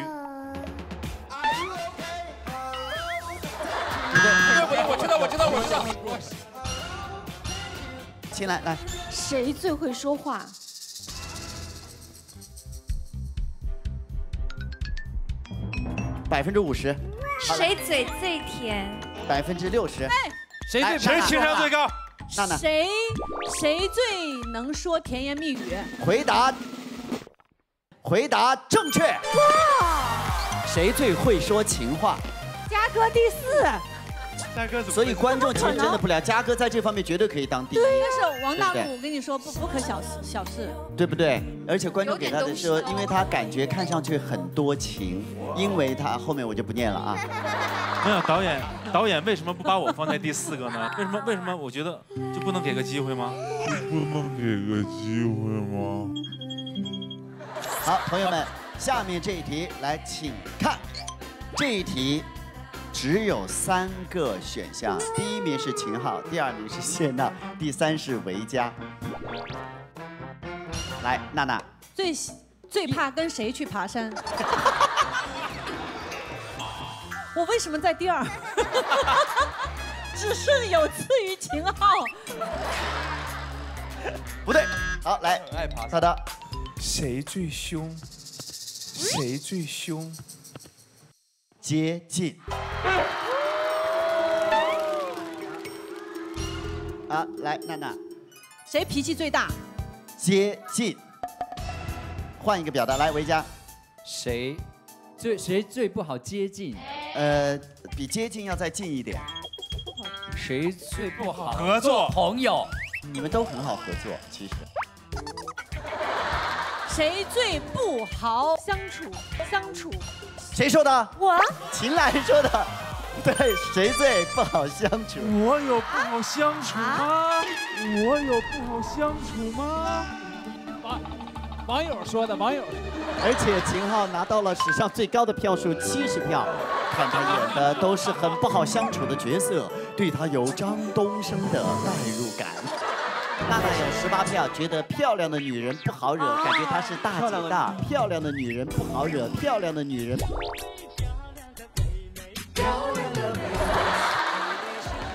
我知道。 进来，来，谁最会说话？50%。谁嘴最甜？60%。谁情商最高？娜娜。谁最能说甜言蜜语？回答正确。哇！谁最会说情话？嘉哥第4。 所以观众其实真的不了解，嘉哥在这方面绝对可以当第一。对，但是王大陆，我跟你说，不可小视，对不对？而且观众给他的说，因为他感觉看上去很多情，因为他后面我就不念了啊。没有导演为什么不把我放在第4个呢？为什么？我觉得就不能给个机会吗？不能给个机会吗？好，朋友们，下面这一题来，请看，这一题。只有3个选项，第1名是秦昊，第2名是谢娜，第3是维嘉。来，娜娜，最怕跟谁去爬山？我为什么在第2？只是有次于秦昊。不对，好来，大大，谁最凶？谁最凶？接近。啊，来，娜娜，谁脾气最大？接近。换一个表达，来，维嘉，谁最不好接近？比接近要再近一点。谁最不好合作？朋友，你们都很好合作，其实。谁最不好相处？谁说的？我。秦岚说的。对，谁最不好相处？我有不好相处吗？我有不好相处吗？网友说的，网友。而且秦昊拿到了史上最高的票数70票，看他演的都是很不好相处的角色，对他有张东升的代入感。娜娜有18票，觉得漂亮的女人不好惹，感觉她是大姐大。漂亮的女人不好惹，漂亮的女人。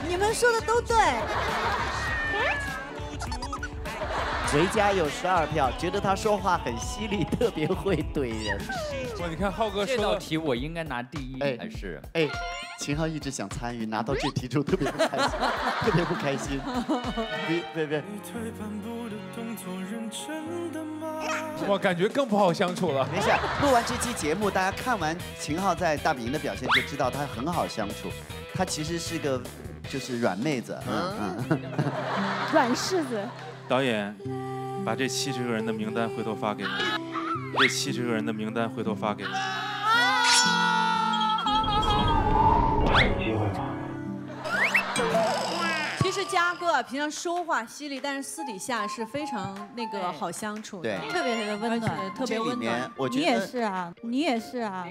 你们说的都对。维嘉有12票，觉得他说话很犀利，特别会怼人。哇，你看浩哥说这道题我应该拿第1还是？哎，秦昊一直想参与，拿到这题之后特别不开心，特别不开心。别。我感觉更不好相处了。没事，录完这期节目，大家看完秦昊在大本营的表现就知道他很好相处，他其实是个就是软妹子，软柿子。导演，把这70个人的名单回头发给我。这70个人的名单回头发给我。还有机会吗？其实嘉哥啊，平常说话犀利，但是私底下是非常那个好相处的，特别的温暖，特别温暖。你也是啊，你也是啊。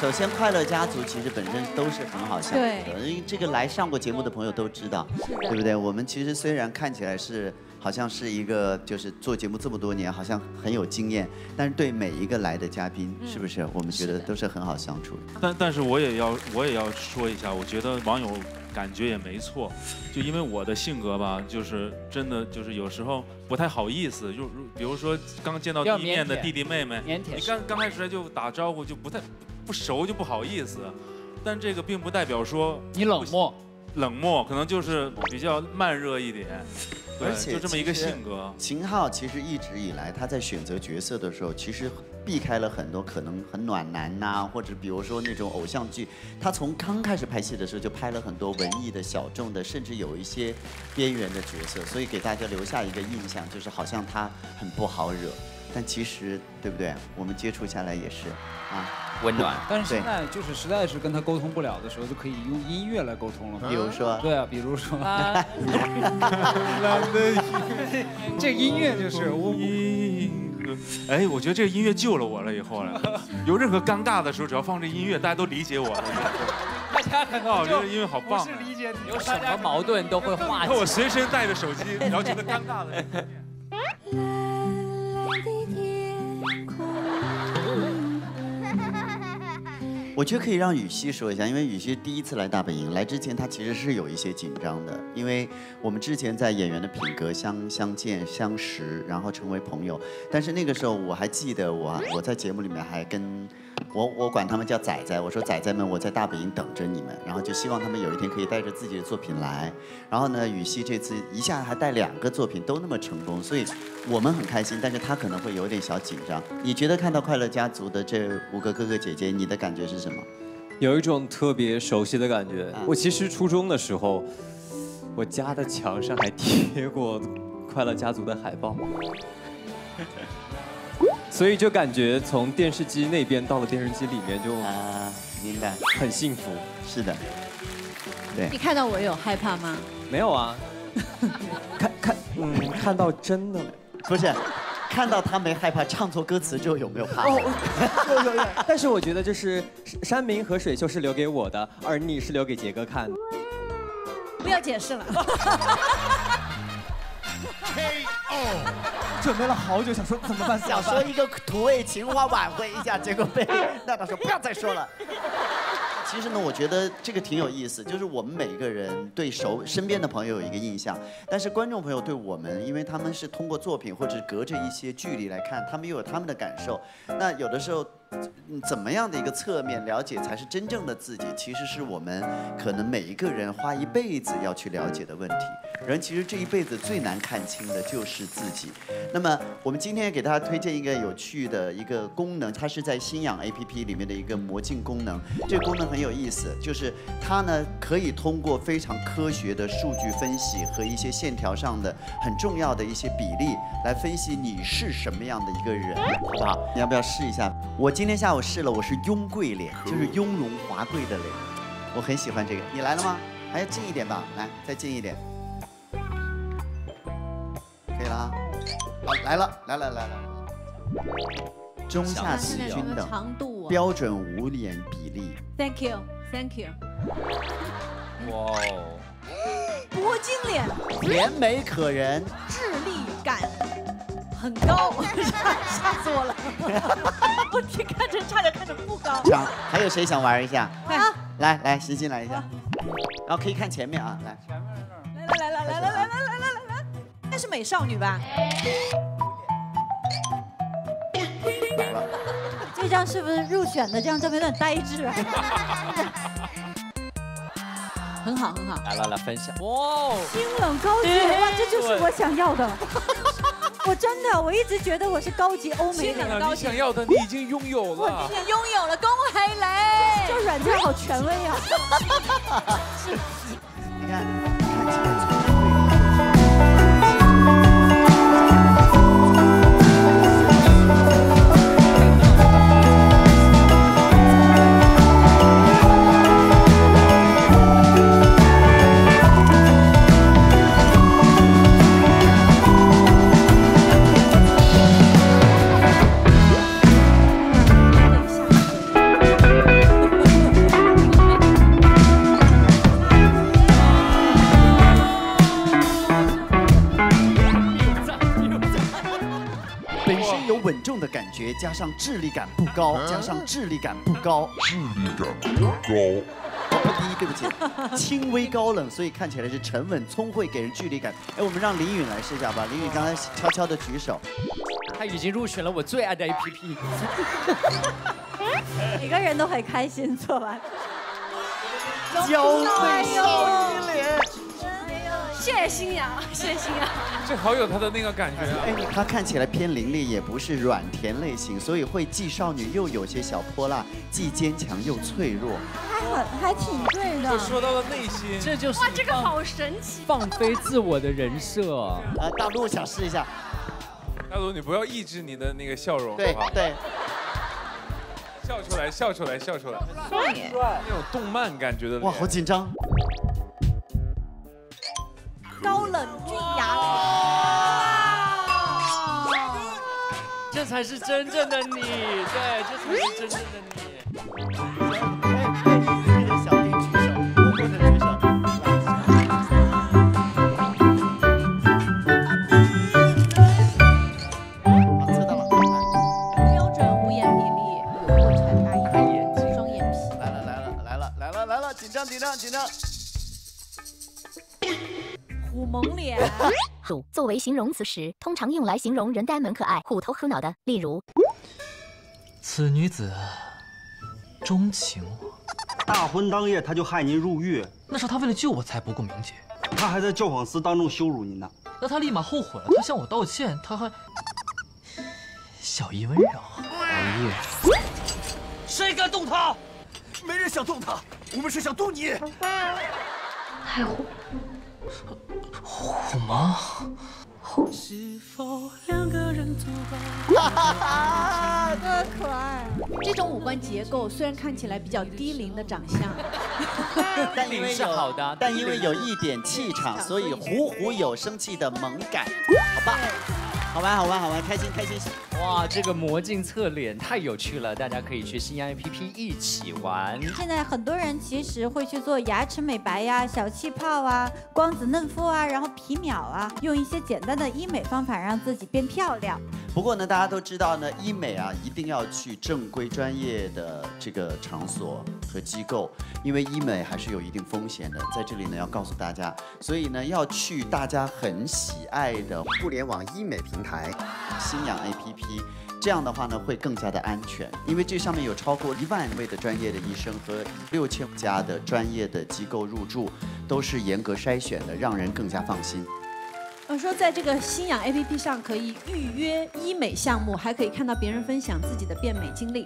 首先，快乐家族其实本身都是很好相处的，因为这个来上过节目的朋友都知道，对不对？我们其实虽然看起来是好像是一个就是做节目这么多年，好像很有经验，但是对每一个来的嘉宾，是不是我们觉得都是很好相处的？但是我也要说一下，我觉得网友感觉也没错，就因为我的性格吧，就是真的就是有时候不太好意思，就比如说刚见到第一面的弟弟妹妹，你刚开始来就打招呼就不太。不熟就不好意思，但这个并不代表说你冷漠，可能就是比较慢热一点，对，就这么一个性格。秦昊其实一直以来他在选择角色的时候，其实避开了很多可能很暖男呐，或者比如说那种偶像剧，他从刚开始拍戏的时候就拍了很多文艺的、小众的，甚至有一些边缘的角色，所以给大家留下一个印象，就是好像他很不好惹。但其实，对不对？我们接触下来也是，啊，温暖。但是现在就是实在是跟他沟通不了的时候，就可以用音乐来沟通了。比如说，对啊，比如说，这音乐就是哎，我觉得这个音乐救了我了，以后了，有任何尴尬的时候，只要放这音乐，大家都理解我了。大家看到，这音乐好棒。是理解你，有什么矛盾都会化解。我随身带着手机，然后觉得尴尬的。我觉得可以让雨熙说一下，因为雨熙第一次来大本营，来之前她其实是有一些紧张的，因为我们之前在演员的品格相见相识，然后成为朋友。但是那个时候我还记得我在节目里面还跟我管他们叫仔仔，我说仔仔们，我在大本营等着你们，然后就希望他们有一天可以带着自己的作品来。然后呢，雨熙这次一下还带2个作品都那么成功，所以我们很开心，但是她可能会有点小紧张。你觉得看到快乐家族的这5个哥哥姐姐，你的感觉是？有一种特别熟悉的感觉。我其实初中的时候，我家的墙上还贴过《快乐家族》的海报，所以就感觉从电视机那边到了电视机里面就啊，明白，很幸福。是的，对。你看到我有害怕吗？没有啊，看到真的不是。看到他没害怕，唱错歌词之后有没有怕？有。但是我觉得就是山明和水秀是留给我的，而你是留给杰哥看的。不要解释了。K.O. 准备了好久，想说怎么办？想说一个土味情话挽回一下，结果被娜娜说不要再说了。其实呢，我觉得这个挺有意思，就是我们每一个人对身边的朋友有一个印象，但是观众朋友对我们，因为他们是通过作品或者是隔着一些距离来看，他们又有他们的感受。那有的时候，怎么样的一个侧面了解才是真正的自己，其实是我们可能每一个人花一辈子要去了解的问题。人其实这一辈子最难看清的就是自己。那么我们今天给大家推荐一个有趣的一个功能，它是在星仰 APP 里面的一个魔镜功能。这个功能很有意思，就是它呢可以通过非常科学的数据分析和一些线条上的很重要的一些比例来分析你是什么样的一个人，好不好？你要不要试一下？我今天下午试了，我是雍贵脸，就是雍容华贵的脸，我很喜欢这个。你来了吗？还要近一点吧，来，再近一点。可以了啊！来了，中下体均等，标准无脸比例。Thank you。哇哦！铂金脸，甜美可人，智力感很高，吓死我了！我听看着差点看着不高。想还有谁想玩一下？来，欣欣来一下，然后可以看前面啊，来。前面在这儿。来。那是美少女吧？好了，这张是不是入选的？这张照片有点呆滞。很好。来分享。哇，清冷高级，哇，这就是我想要的。我真的，我一直觉得我是高级欧美的高级。你想要的你已经拥有了。我今天拥有了，恭喜你！这软件好权威啊！你看。加上智力感不高，智力感不高。对不起，轻微高冷，所以看起来是沉稳聪慧，给人距离感。哎，我们让林允来试一下吧。林允刚才悄悄的举手，他已经入选了我最爱的 APP。每个人都很开心做完。娇美少女脸。谢谢星仰。这好有他的那个感觉啊！哎，他看起来偏伶俐，也不是软甜类型，所以会既少女又有些小泼辣，既坚强又脆弱。还挺对的。就说到了内心，这就是哇，这个好神奇！放飞自我的人设啊！大陆想试一下。大陆，你不要抑制你的那个笑容，对。笑出来。帅，那种动漫感觉的。哇，好紧张。 高冷俊雅，这才是真正的你，对，这才是真正的你。哎，小弟举手，我不能举手。好，测到了，标准五眼比例，有长大眼睛，双眼皮。来了，紧张。 虎萌脸，乳作为形容词时，通常用来形容人呆萌可爱、虎头虎脑的，例如：此女子钟情我。大婚当夜，他就害您入狱，那是他为了救我才不顾名节，他还在教坊司当众羞辱您呢。那他立马后悔了，他向我道歉，他还小姨温柔。熬夜，谁敢动他？没人想动他，我们是想动你。太虎。 虎吗？虎。哈，多可爱！这种五官结构虽然看起来比较低龄的长相，但因为有，一点气场，所以虎有生气的萌感，好吧？好玩，好玩，好玩，开心，开心！哇，这个魔镜侧脸太有趣了，大家可以去新阳 APP 一起玩。现在很多人其实会去做牙齿美白呀、小气泡啊、光子嫩肤啊，然后皮秒啊，用一些简单的医美方法让自己变漂亮。不过呢，大家都知道呢，医美啊一定要去正规专业的这个场所和机构，因为医美还是有一定风险的。在这里呢，要告诉大家，所以呢，要去大家很喜爱的互联网医美平台，新阳 APP， 这样的话呢会更加的安全，因为这上面有超过1万位的专业的医生和6000家的专业的机构入驻，都是严格筛选的，让人更加放心。我说，在这个新阳 APP 上可以预约医美项目，还可以看到别人分享自己的变美经历。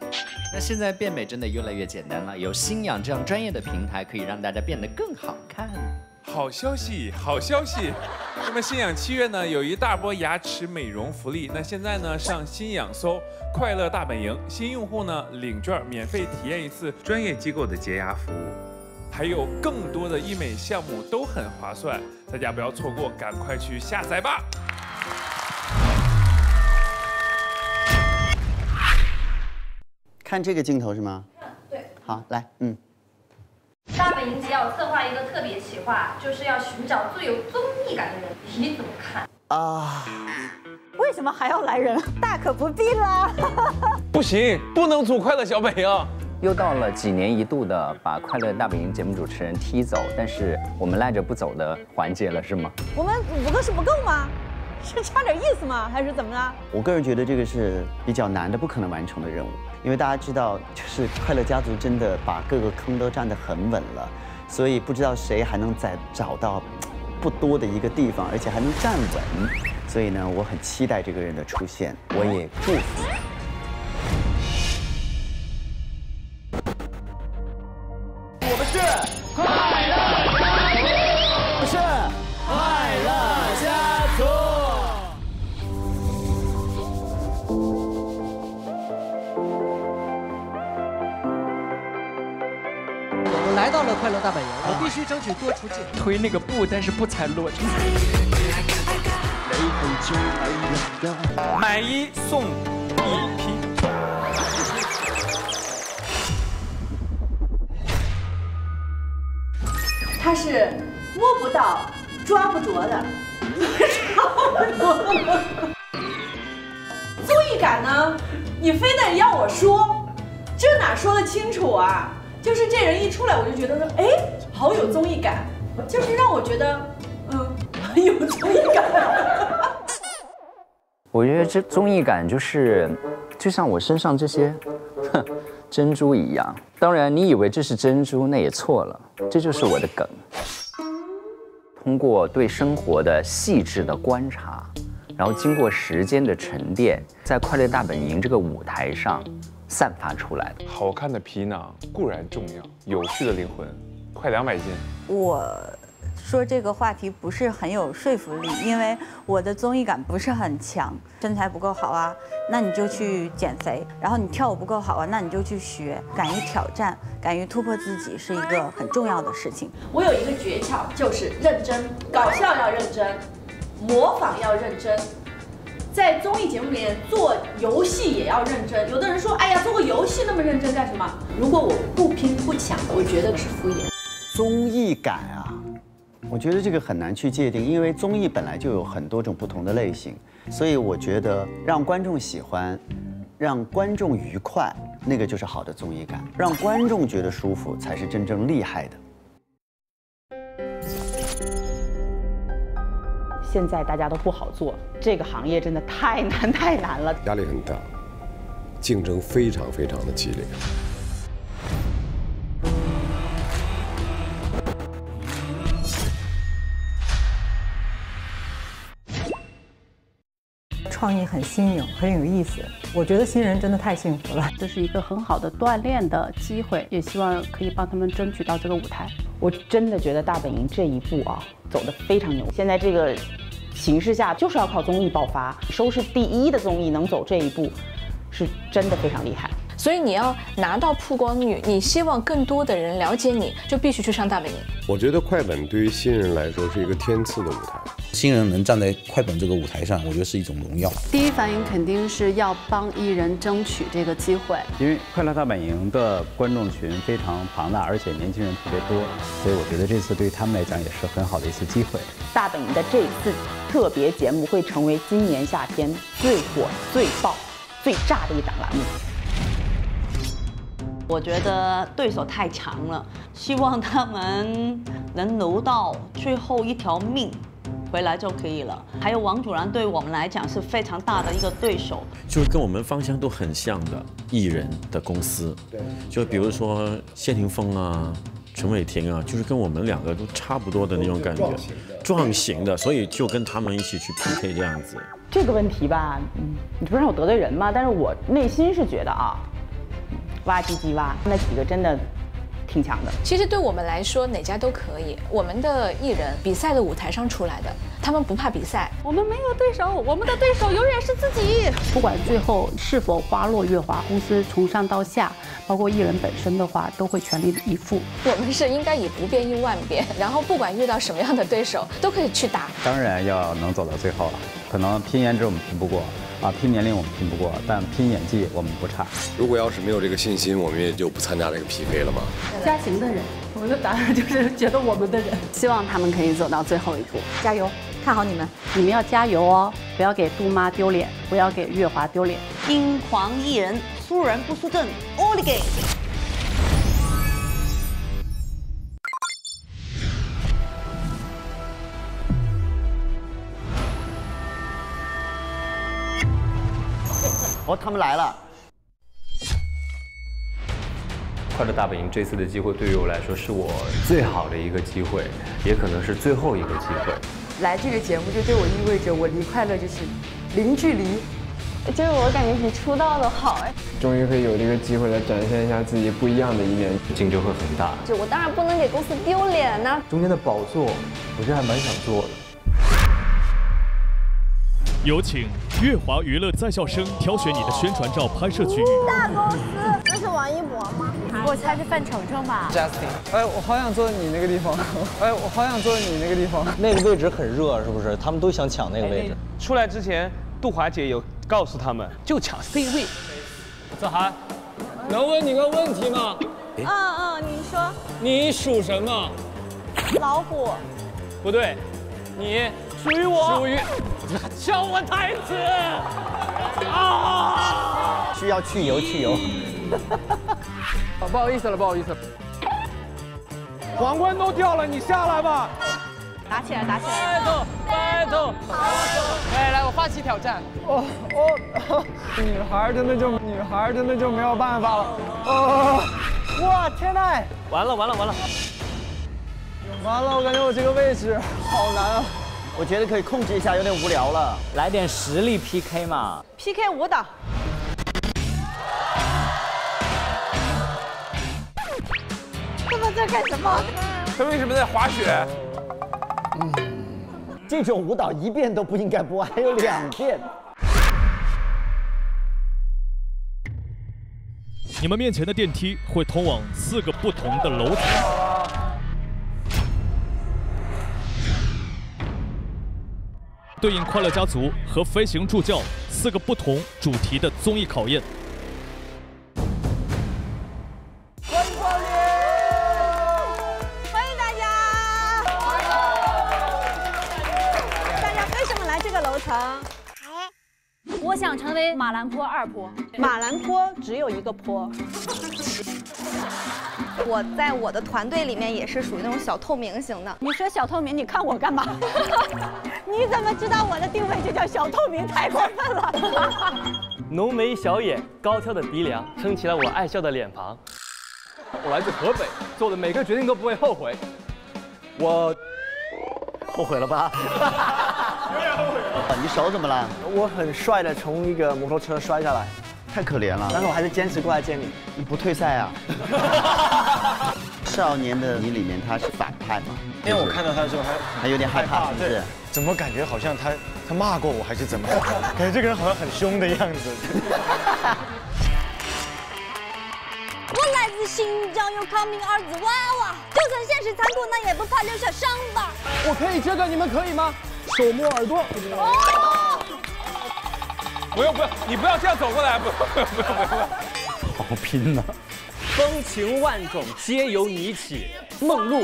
那现在变美真的越来越简单了，有新阳这样专业的平台，可以让大家变得更好看。好消息，好消息！那么新阳7月呢，有一大波牙齿美容福利。那现在呢，上新阳搜“快乐大本营”，新用户呢领券，免费体验一次专业机构的洁牙服务。 还有更多的医美项目都很划算，大家不要错过，赶快去下载吧！看这个镜头是吗？嗯，对。好，来，嗯。大本营只要策划一个特别企划，就是要寻找最有综艺感的人，你怎么看？啊。 为什么还要来人？大可不必啦！不行，不能组快乐小本营。又到了几年一度的把快乐大本营节目主持人踢走，但是我们赖着不走的环节了，是吗？我们5个是不够吗？是差点意思吗？还是怎么了？我个人觉得这个是比较难的，不可能完成的任务，因为大家知道，就是快乐家族真的把各个坑都站得很稳了，所以不知道谁还能再找到不多的一个地方，而且还能站稳。 所以呢，我很期待这个人的出现，我也祝福。我们是快乐家族，我们是快乐家族。我来到了快乐大本营，我必须争取多出镜，推那个布，但是不踩裸体。 买一送一批。他是摸不到、抓不着的，综艺感呢？你非得要我说，这哪说得清楚啊？就是这人一出来，我就觉得说，哎，好有综艺感，就是让我觉得，嗯。 有综艺感，我觉得这综艺感就像我身上这些珍珠一样。当然，你以为这是珍珠，那也错了，这就是我的梗。通过对生活的细致的观察，然后经过时间的沉淀，在《快乐大本营》这个舞台上散发出来的。好看的皮囊固然重要，有趣的灵魂，快200斤。我。 说这个话题不是很有说服力，因为我的综艺感不是很强，身材不够好啊，那你就去减肥；然后你跳舞不够好啊，那你就去学。敢于挑战，敢于突破自己是一个很重要的事情。我有一个诀窍，就是认真，搞笑要认真，模仿要认真，在综艺节目里面做游戏也要认真。有的人说，哎呀，做个游戏那么认真干什么？如果我不拼不抢，我觉得是敷衍。综艺感啊。 我觉得这个很难去界定，因为综艺本来就有很多种不同的类型，所以我觉得让观众喜欢，让观众愉快，那个就是好的综艺感，让观众觉得舒服才是真正厉害的。现在大家都不好做，这个行业真的太难了，压力很大，竞争非常的激烈。 创意很新颖，很有意思。我觉得新人真的太幸福了，这是一个很好的锻炼的机会，也希望可以帮他们争取到这个舞台。我真的觉得大本营这一步啊，走得非常牛。现在这个形势下，就是要靠综艺爆发，收视第一的综艺能走这一步，是真的非常厉害。所以你要拿到曝光率，你希望更多的人了解你，就必须去上大本营。我觉得快本对于新人来说是一个天赐的舞台。新人能站在快本这个舞台上，我觉得是一种荣耀。第一反应肯定是要帮艺人争取这个机会，因为《快乐大本营》的观众群非常庞大，而且年轻人特别多，所以我觉得这次对于他们来讲也是很好的一次机会。大本营的这一次特别节目会成为今年夏天最火、最爆、最炸的一档栏目。我觉得对手太强了，希望他们能留到最后一条命。 回来就可以了。还有王祖蓝对我们来讲是非常大的一个对手，就是跟我们方向都很像的艺人的公司。对，就比如说谢霆锋啊、陈伟霆啊，就是跟我们两个都差不多的那种感觉，撞型的，所以就跟他们一起去 PK 这样子。这个问题吧，你不是让我得罪人吗？但是我内心是觉得啊，哇唧唧哇，那几个真的。 挺强的。其实对我们来说，哪家都可以。我们的艺人比赛的舞台上出来的，他们不怕比赛。我们没有对手，我们的对手永远是自己。不管最后是否花落月华，公司从上到下，包括艺人本身的话，都会全力以赴。我们是应该以不变应万变，然后不管遇到什么样的对手，都可以去打。当然要能走到最后了。可能拼颜值我们拼不过。 啊，拼年龄我们拼不过，但拼演技我们不差。如果要是没有这个信心，我们也就不参加这个 PK 了嘛。加行的人，我的答案就是觉得我们的人，希望他们可以走到最后一步，加油，看好你们，你们要加油哦，不要给杜妈丢脸，不要给月华丢脸。英皇艺人，输人不输阵 ，all the game。 哦，他们来了！快乐大本营这次的机会对于我来说是我最好的一个机会，也可能是最后一个机会。来这个节目就对我意味着我离快乐就是零距离，就是我感觉比出道的好哎。终于可以有这个机会来展现一下自己不一样的一面，竞争会很大。就我当然不能给公司丢脸呐。中间的宝座，我觉得还蛮想做的。 有请月华娱乐在校生挑选你的宣传照拍摄区域。大公司，这是王一博吗？我猜是范丞丞吧。Justin， 哎，我好想坐你那个地方。哎，我好想坐你那个地方。那个位置很热，是不是？他们都想抢那个位置。出来之前，杜华姐有告诉他们，就抢 C 位。子涵，能问你个问题吗？嗯，你说。你属什么？老虎。不对，你。 属于我，属于，教我台词啊！需要去油，去油。不好意思了，不好意思。皇冠都掉了，你下来吧。打起来，打起来！battle，battle。来来，我发起挑战。哦，女孩真的就没有办法了。哦，哇，天呐！完了完了完了！完了，我感觉我这个位置好难啊。 我觉得可以控制一下，有点无聊了，来点实力 PK 嘛。PK 舞蹈。他们在干什么？他为什么在滑雪？这种舞蹈一遍都不应该播，还有两遍。你们面前的电梯会通往4个不同的楼层。 对应《快乐家族》和《飞行助教》4个不同主题的综艺考验。欢迎光临！欢迎大家！欢迎！大家为什么来这个楼层？我想成为马兰坡2坡。马兰坡只有一个坡。我在我的团队里面也是属于那种小透明型的。你说小透明，你看我干嘛？你怎么知道我的定位就叫小透明？太过分了！浓眉小眼，高挑的鼻梁，撑起了我爱笑的脸庞。我来自河北，做的每个决定都不会后悔。我后悔了吧？有点后悔了。你手怎么了？我很帅的从一个摩托车摔下来。 太可怜了，但是我还是坚持过来见你。你不退赛啊？少年的你里面他是反派嘛？因为我看到他的时候还有点害怕，是不是？怎么感觉好像他骂过我还是怎么样？感觉这个人好像很凶的样子。我来自新疆，又康明儿子娃娃，就算现实残酷，那也不怕留下伤疤。我可以这个，你们可以吗？手摸耳朵。哦！不要，你不要这样走过来，不要。好拼呐！风情万种皆由你起，梦露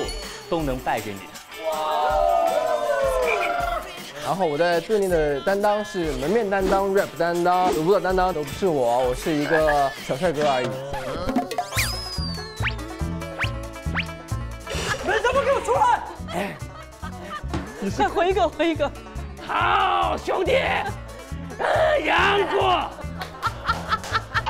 都能败给你。然后我在队内的担当是门面担当、rap 担当、舞蹈担当都不是我，我是一个小帅哥而已。你怎么给我出来？哎，你快回一个！好兄弟，杨过。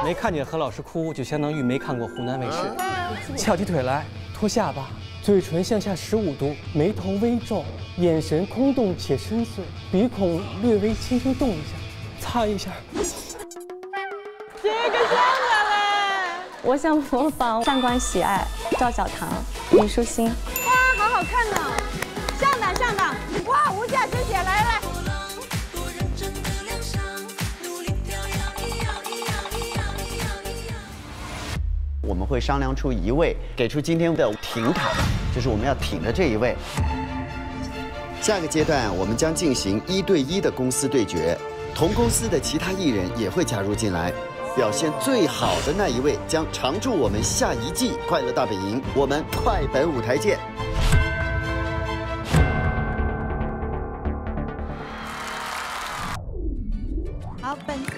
没看见何老师哭，就相当于没看过湖南卫视。翘起腿来，托下巴。 嘴唇向下15度，眉头微皱，眼神空洞且深邃，鼻孔略微轻轻动一下，擦一下。这个像了嘞！我想模仿上官喜爱、赵小棠、虞书欣。哇，好好看呢！上档！哇，吴夏之姐来！我们会商量出一位，给出今天的停卡。 就是我们要挺的这一位。下个阶段，我们将进行1对1的公司对决，同公司的其他艺人也会加入进来。表现最好的那一位将常驻我们下一季《快乐大本营》，我们快本舞台见。好，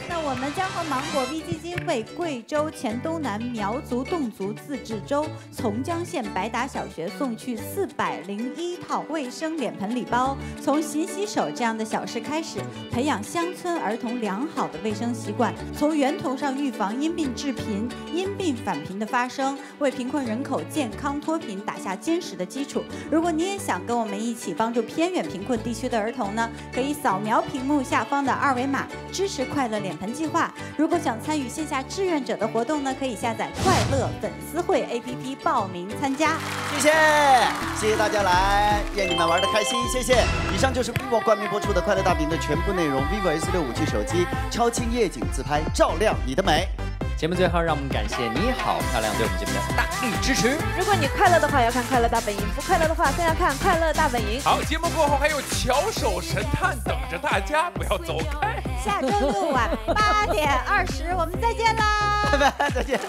那我们将和芒果 V 基金会、贵州黔东南苗族侗族自治州从江县白达小学送去401套卫生脸盆礼包。从勤洗手这样的小事开始，培养乡村儿童良好的卫生习惯，从源头上预防因病致贫、因病返贫的发生，为贫困人口健康脱贫打下坚实的基础。如果你也想跟我们一起帮助偏远贫困地区的儿童呢，可以扫描屏幕下方的2维码支持。 是快乐脸盆计划。如果想参与线下志愿者的活动呢，可以下载快乐粉丝会 APP 报名参加。谢谢大家来，愿你们玩得开心，谢谢。以上就是 vivo 冠名播出的《快乐大本营》的全部内容。vivo S65G 手机超清夜景自拍，照亮你的美。节目最后，让我们感谢你好漂亮对我们节目的大力支持。如果你快乐的话，要看《快乐大本营》；不快乐的话，更要看《快乐大本营》。好，节目过后还有《巧手神探》等着大家，不要走开。 下周6晚8:20，我们再见啦！拜拜，再见。